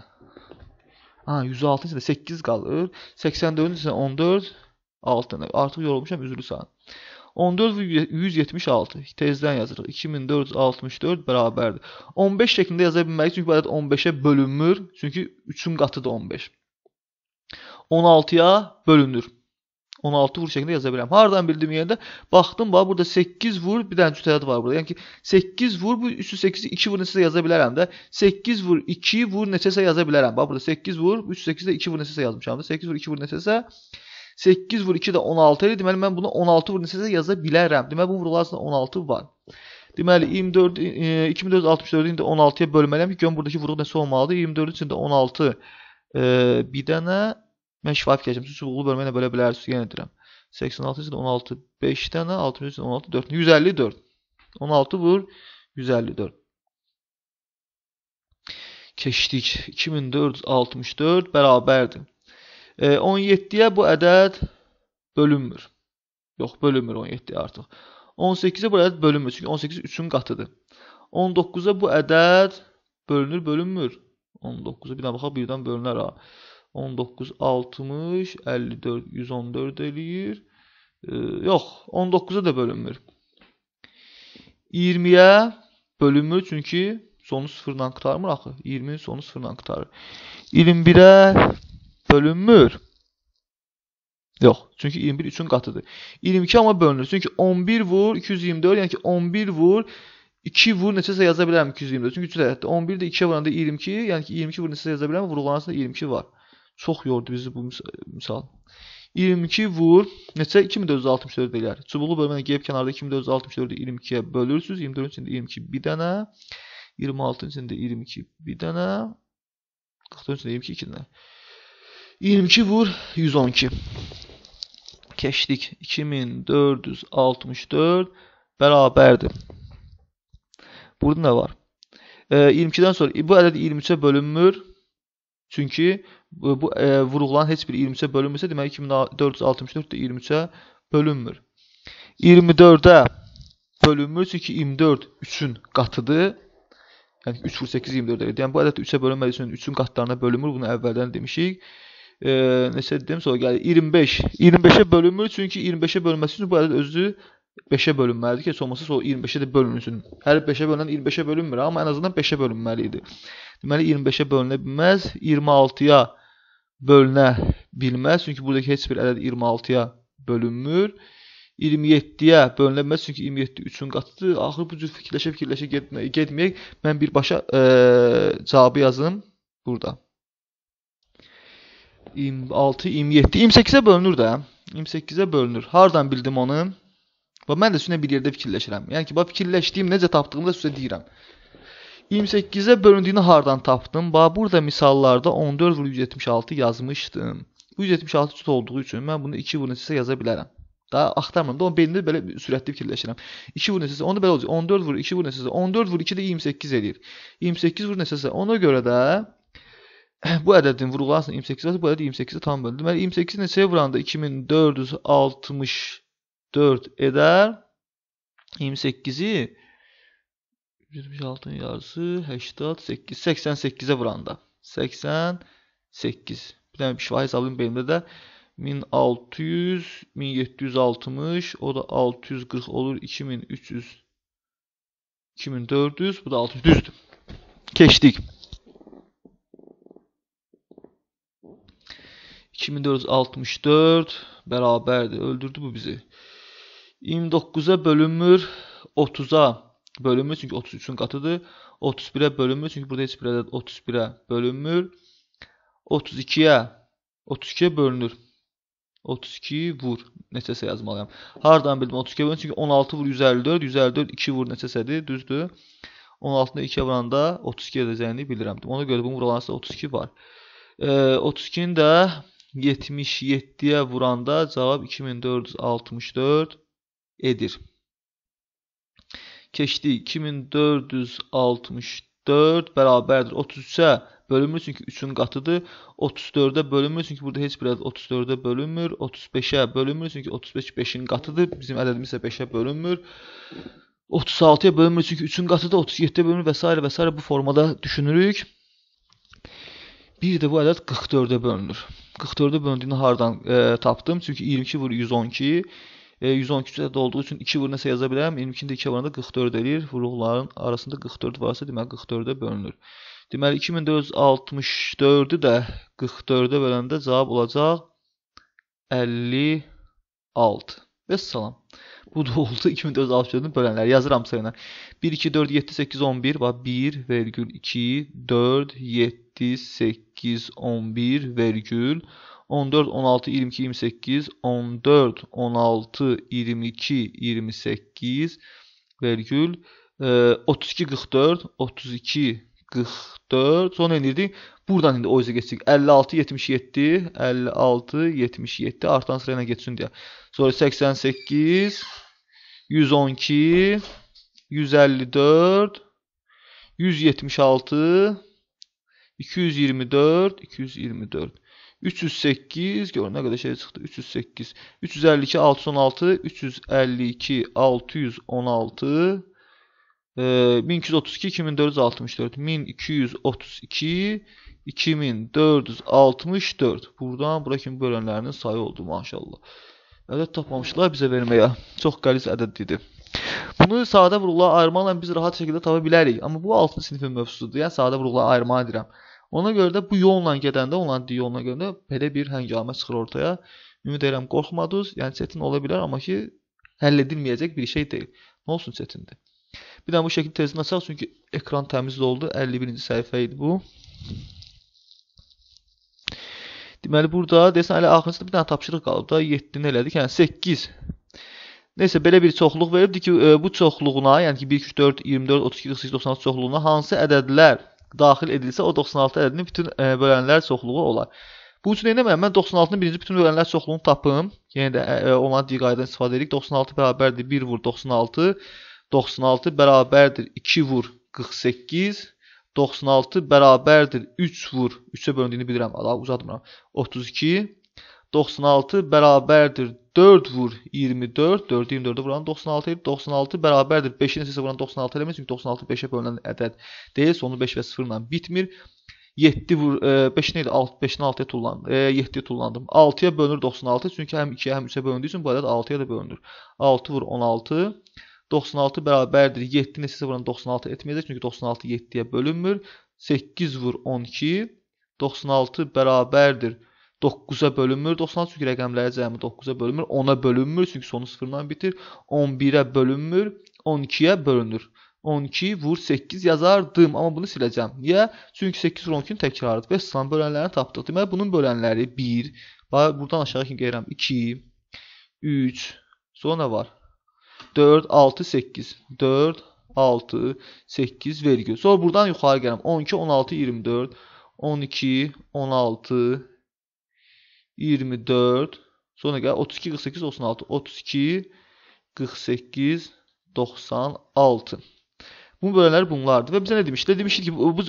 106 içində 8 qalır. 84-ün içində 14, 6. Artıq yorulmuşam, üzrlü sağın. 14 176. Tezdən yazırıq. 2464 bərabərdir. 15 şəklində yaza bilməliyik. Çünki bu ədəd 15-ə bölünmür. Çünki 3-ün qatı da 15. 16-ya bölünür. 16 vur şəklində yaza biləm. Haradan bildim yenə də? Baxdım, bax, burada 8 vur, bir dənə cütəyat var burada. Yəni ki, 8 vur, bu 308-i 2 vur neçəsə yaza bilərəm də. 8 vur, 2 vur neçəsə yaza bilərəm. Bax, burada 8 vur, 308-də 2 vur neçəsə yazmışam da. 8 vur, 2 vur neçəsə. 8 vur, 2 də 16 edir. Deməli, mən bunu 16 vur neçəsə yaza bilərəm. Deməli, bu vurğulasında 16 var. Deməli, 2464-ü indi 16-ya bölməliyəm ki, görün buradakı vurğu nəsə olmalıdır. 24-ün içində 16 bir dənə. Mən şifaif gələcəm. Siz çubuqlu bölməyinə bölə bilərsiniz. Yenə deyirəm. 86 üçün 16 5 dənə, 63 üçün 16 4 dənə. 154. 16 vur 154. Keçdik. 2464 bərabərdir. 17-yə bu ədəd bölünmür. Yox, bölünmür 17-yə artıq. 18-ə bu ədəd bölünmür. Çünki 18 üçün qatıdır. 19-a bu ədəd bölünür, bölünmür. 19-a bir dənə baxaq, birdən bölünər ha. 19, 60, 54, 114 eləyir. Yox, 19-a da bölünmür. 20-yə bölünmür, çünki sonu sıfırdan qıtarmır axı. 20-nin sonu sıfırdan qıtarır. 21-ə bölünmür. Yox, çünki 21 üçün qatıdır. 22 amma bölünür, çünki 11 vur, 224, yəni ki 11 vur, 2 vur neçəsə yaza bilərəm 224. Çünki 3 ədəddir. 11-də 2-yə vuranda 22, yəni ki 22 vur neçəsə yaza bilərəm, vurğulanasında 22 var. Çox yordu bizi bu misal. 22 vur, neçə? 2464 deyilər. Çubuqlu bölməni qeyb kənarda 2464-ü 22-yə bölürsünüz. 24-ün içində 22 bir dənə. 26-ın içində 22 bir dənə. 44-ün içində 22 iki dənə. 22 vur, 112. Keçdik. 2464 bərabərdir. Burada nə var? 22-dən sonra bu ədəd 23-ə bölünmür. Çünki bu vurğulan heç bir 23-ə bölünmürsə, demək 2464 də 23-ə bölünmür. 24-ə bölünmür, çünki 24 3-ün qatıdır. Yəni 3 vur 8 24 edir. Yəni bu ədəd 3-ə bölünmədiyi üçün 3-ün qatlarına bölünmür. Bunu əvvəldən demişik. Neçə dedim, sonra gəlir 25. 25-ə bölünmür, çünki 25-ə bölünməsi üçün bu ədəd özü 5-ə bölünməlidir ki, heç olmasa sonra 25-ə də bölünürsün. Hər 5-ə bölünən 25-ə bölünmür, amma ən azından 5-ə bölünməli idi. Deməli 25-ə bölünə bilməz, 26-ya bölünə bilməz, çünki buradakı heç bir ədəd 26-ya bölünmür. 27-yə bölünə bilməz, çünki 27 üçün qatıdır. Axır bu cür fikirləşə getməyək. Mən birbaşa cavabı yazım burada. 26, 27, 28-ə bölünür də. 28-ə bölünür. Hardan bildim onu? Mən də sizlə bir yerdə fikirləşirəm. Yəni ki, fikirləşdiyim, necə tapdığımı da sizə deyirəm. 28-ə bölündüyünü hardan tapdım? Burada misallarda 14 vur 176 yazmışdım. Bu 176 cüt olduğu üçün mən bunu 2 vur neçəsə yaza bilərəm. Daha axtarmıram da, onun belində belə sürətli fikirləşirəm. 2 vur neçəsə, onda belə olacaq. 14 vur 2 vur neçəsə, 14 vur 2 də 28 edir. 28 vur neçəsə, ona görə də bu ədədin vurğulasında 28 var, bu ədəd 28-ə tam bölündü. Deməli 28 neçəyə vuranda 2460 4 edər. 28-i 176-nın yarısı 88. 88-ə vuranda. 88. Bir dənə bir şifahi hesablayım beynimdə də. 1600, 1760, o da 640 olur. 2300, 2400, bu da 600. Düzdür. Keçdik. 2464 bərabərdir. Öldürdü bu bizi. 29-a bölünmür, 30-a bölünmür çünki 33'ün qatıdır. 31'ə bölünmür çünki burada heç bir ədəd 31'ə bölünmür. 32'yə bölünür. 32 vur. Neçəsə yazmalıyam. Hardan bildim 32'yə bölünür? Çünki 16 vur 154. 154 2 vur neçəsədir? Düzdür. 16'da 2'yə vuranda 32 edəcəyini bilirəm. Ona görə bunun vuralarında 32 var. 32'nin də 77'yə vuranda cavab 2464 edir. Keçdi 2464 bərabərdir 33'ə bölünmür çünki 3'ün qatıdır. 34'ə bölünmür çünki burada heç bir ədəd 34'ə bölünmür. 35'ə bölünmür çünki 35 5'in qatıdır. Bizim ədədimiz isə 5'ə bölünmür. 36'ya bölünmür çünki 3'ün qatıdır. 37'ə bölünmür və s. bu formada düşünürük. Bir də bu ədəd 44'ə bölünür. 44'ə bölündüyünü hardan tapdım? Çünki 22 vur 112. 112'də olduğu üçün 2 vur nəsə yaza bilərəm. 22'nin də 2 varında 44 edir. Vuruqların arasında 44 varsa deməli 44'ə bölünür. Deməli 2464'ü də 44'ə böləndə cavab olacaq 56. Vəssalam. Bu da oldu 2464'ün bölənləri. Yazıram sayına. 1, 2, 4, 7, 8, 11. 1,2, 4, 7, 8, 11,11. 14, 16, 22, 28, 14, 16, 22, 28, 32, 44, 32, 44. Sonra indirdik. Buradan indi o yüzden geçtik. 56, 77, 56, 77. Artan sırayla geçsin diye. Sonra 88, 112, 154, 176, 224, 224. 308, gör nə qədər şey çıxdı, 308, 352, 616, 352, 616, 1232, 2464, 1232, 2464. Buradan bura kimi bölənlərinin sayı oldu maşallah. Ədəd tapmamışlar bizə verməyə. Çox qəliz ədəd idi. Bunu sadə vuruqlara ayırmaqla biz rahat şəkildə tapa bilərik. Amma bu 6-cı sinifin mövzusudur. Yəni sadə vuruqlara ayırmağa edirəm. Ona görə də bu yolla gedəndə, onların yoluna görə belə bir həngamə çıxır ortaya. Ümid edirəm, qorxmadınız. Yəni çətin ola bilər, amma ki, həll edilməyəcək bir şey deyil. Nə olsun çətindir? Bir də bu şəkildə tezini açaq, çünki ekran təmiz oldu. 51-ci səhifə idi bu. Deməli, burada, deyəsən, hələ axırıncıda bir dənə tapşırıq qalıb da, 7-ni elədik, yəni 8. Neysə, belə bir çoxluq veribdir ki, bu çoxluğuna, yəni ki, 1, 2, 4, 24, 32, 48, 96 çoxluğuna hansı ədədlər daxil edilsə, o 96 ədədinin bütün bölənlər çoxluğu olar. Bu üçün eləməyəm, mən 96-nın birinci bütün bölənlər çoxluğunu tapım. Yəni də ona diqaydan istifadə edirik. 96 bərabərdir 1 vur 96, 96 bərabərdir 2 vur 48, 96 bərabərdir 3 vur, 3'ə bölündüyünü bilirəm, daha uzatmıram, 32, 96 bərabərdir 4 vur 24, 4'ü 24'ü vuran 96 edir, 96 bərabərdir 5'i nəsə vuran 96 eləmir, çünki 96 5'ə bölünən ədəd deyil, sonu 5 və 0 ilə bitmir, 7 vur, 5 neydi, 5'in 6'ya tullandım, 6'ya bölünür 96, çünki həm 2'ya həm 3'ə bölündüyü üçün bu ədəd 6'ya da bölünür, 6 vur 16, 96 bərabərdir 7 neçə vuran 96 etməyəcək, çünki 96 7'yə bölünmür. 8 vur 12, 96 bərabərdir 9'a bölünmür. 96 çünki rəqəmləri cəmi 9'a bölünmür. 10'a bölünmür, çünki sonu 0'dan bitir. 11'ə bölünmür, 12'yə bölünür. 12 vur 8 yazardım, amma bunu siləcəm. Niyə? Çünki 8 vur 12'nin təkrarıdır. Və sıran bölənlərini tapdıq. Deməli, bunun bölənləri 1, buradan aşağı kimi qeyrəm 2, 3, sonra nə var? 4, 6, 8, 4, 6, 8, vergül. Sonra buradan yuxarı gələm. 12, 16, 24, 12, 16, 24, sonra gəl 32, 48, 96, 32, 48, 96. Bunun bölənləri bunlardır. Və bizə nə demişdi? Demişdi ki, bu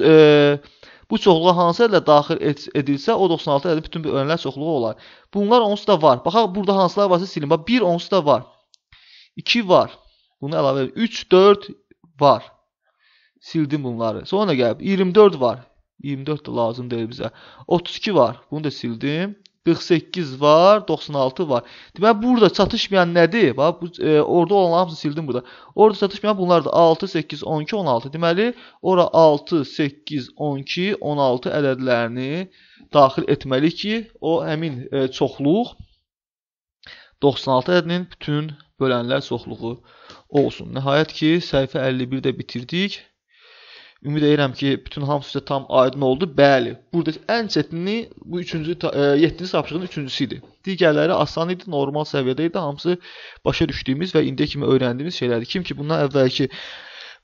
çoxluğa hansı ədədlə daxil edilsə, o 96 ədəd bütün bölənlər çoxluğu olar. Bunlar onsu da var. Baxaq, burada hansılar varsa silin. Bax, 1 onsu da var. 2 var. Bunu əlavə edin. 3, 4 var. Sildim bunları. Sonra gəlib. 24 var. 24 da lazım deyil bizə. 32 var. Bunu da sildim. 48 var. 96 var. Deməli, burada çatışmayan nədir? Orada olanlar hamısını sildim burada. Orada çatışmayan bunlardır. 6, 8, 12, 16. Deməli, ora 6, 8, 12, 16 ədədlərini daxil etməliyik ki, o həmin çoxluq 96 ədədinin bütün bölənlər çoxluğu olsun. Nəhayət ki, səhifə 51-də bitirdik. Ümid edirəm ki, bütün hamısı sizə tam aydın oldu. Bəli, burada ən çətinliyi bu 7-ci tapşırığın 3-cüsü idi. Digərləri asan idi, normal səviyyədə idi. Hamısı başa düşdüyümüz və indiyə kimi öyrəndiyimiz şeylərdir. Kim ki, bundan əvvəlki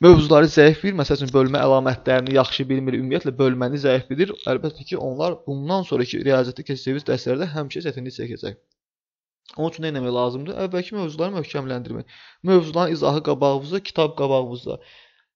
mövzuları zəif bilir, məsəl üçün bölmə əlamətlərini yaxşı bilmir, ümumiyyətlə bölməni zəif bilir. Əlbəttə ki, onlar bundan sonraki riyaziyyatı keçəcəyimiz dərslərdə həmişə çətinlik çəkəcək. Onun üçün nə eləmək lazımdır? Əvvəlki mövzuları möhkəmləndirmək. Mövzuların izahı qabağımızda, kitab qabağımızda.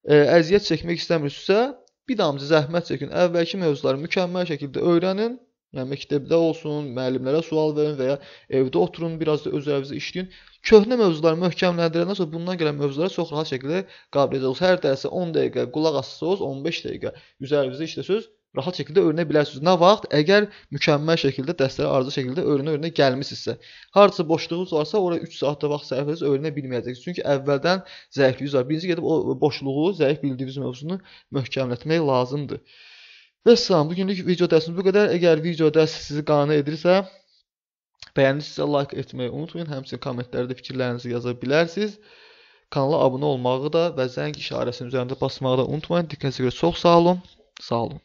Əziyyət çəkmək istəmirsinizsə, bir damcı zəhmət çəkin. Əvvəlki mövzuları mükəmməl şəkildə öyrənin. Məktəbdə olsun, müəllimlərə sual verin və ya evdə oturun, biraz da öz əvvizə işləyin. Köhnə mövzuları möhkəmləndirəndən sonra bundan gələn mövzulara çox rahat şəkildə qabil edəcəksiniz. Hər dərsə 10 dəqiqə qulaq assasınız, 15 dəqiqə öz əvvizə işləsiniz. Rahat şəkildə öyrənə bilərsiniz. Nə vaxt? Əgər mükəmməl şəkildə, dərslərə arzu şəkildə öyrənə gəlmisinizsə. Harcısı boşluğunuz varsa, oraya 3 saatda vaxt sərfəniz öyrənə bilməyəcəksiniz. Çünki əvvəldən zəifliyiniz var. Birinci gedib o boşluğu, zəif bildiyiniz mövzunu möhkəmlətmək lazımdır. Və salam, bugünlük video dərsimiz bu qədər. Əgər video dərs sizi qane edirsə, bəyənirsinizsə like etməyi unutmayın. Həmçinin kommentlərdə fikirlərinizi yaza bilərsiniz. Kanala abunə olmağı da və zəng işarəsinin üzərində basmağı da unutmayın. Diqqətinizə görə çox sağ olun.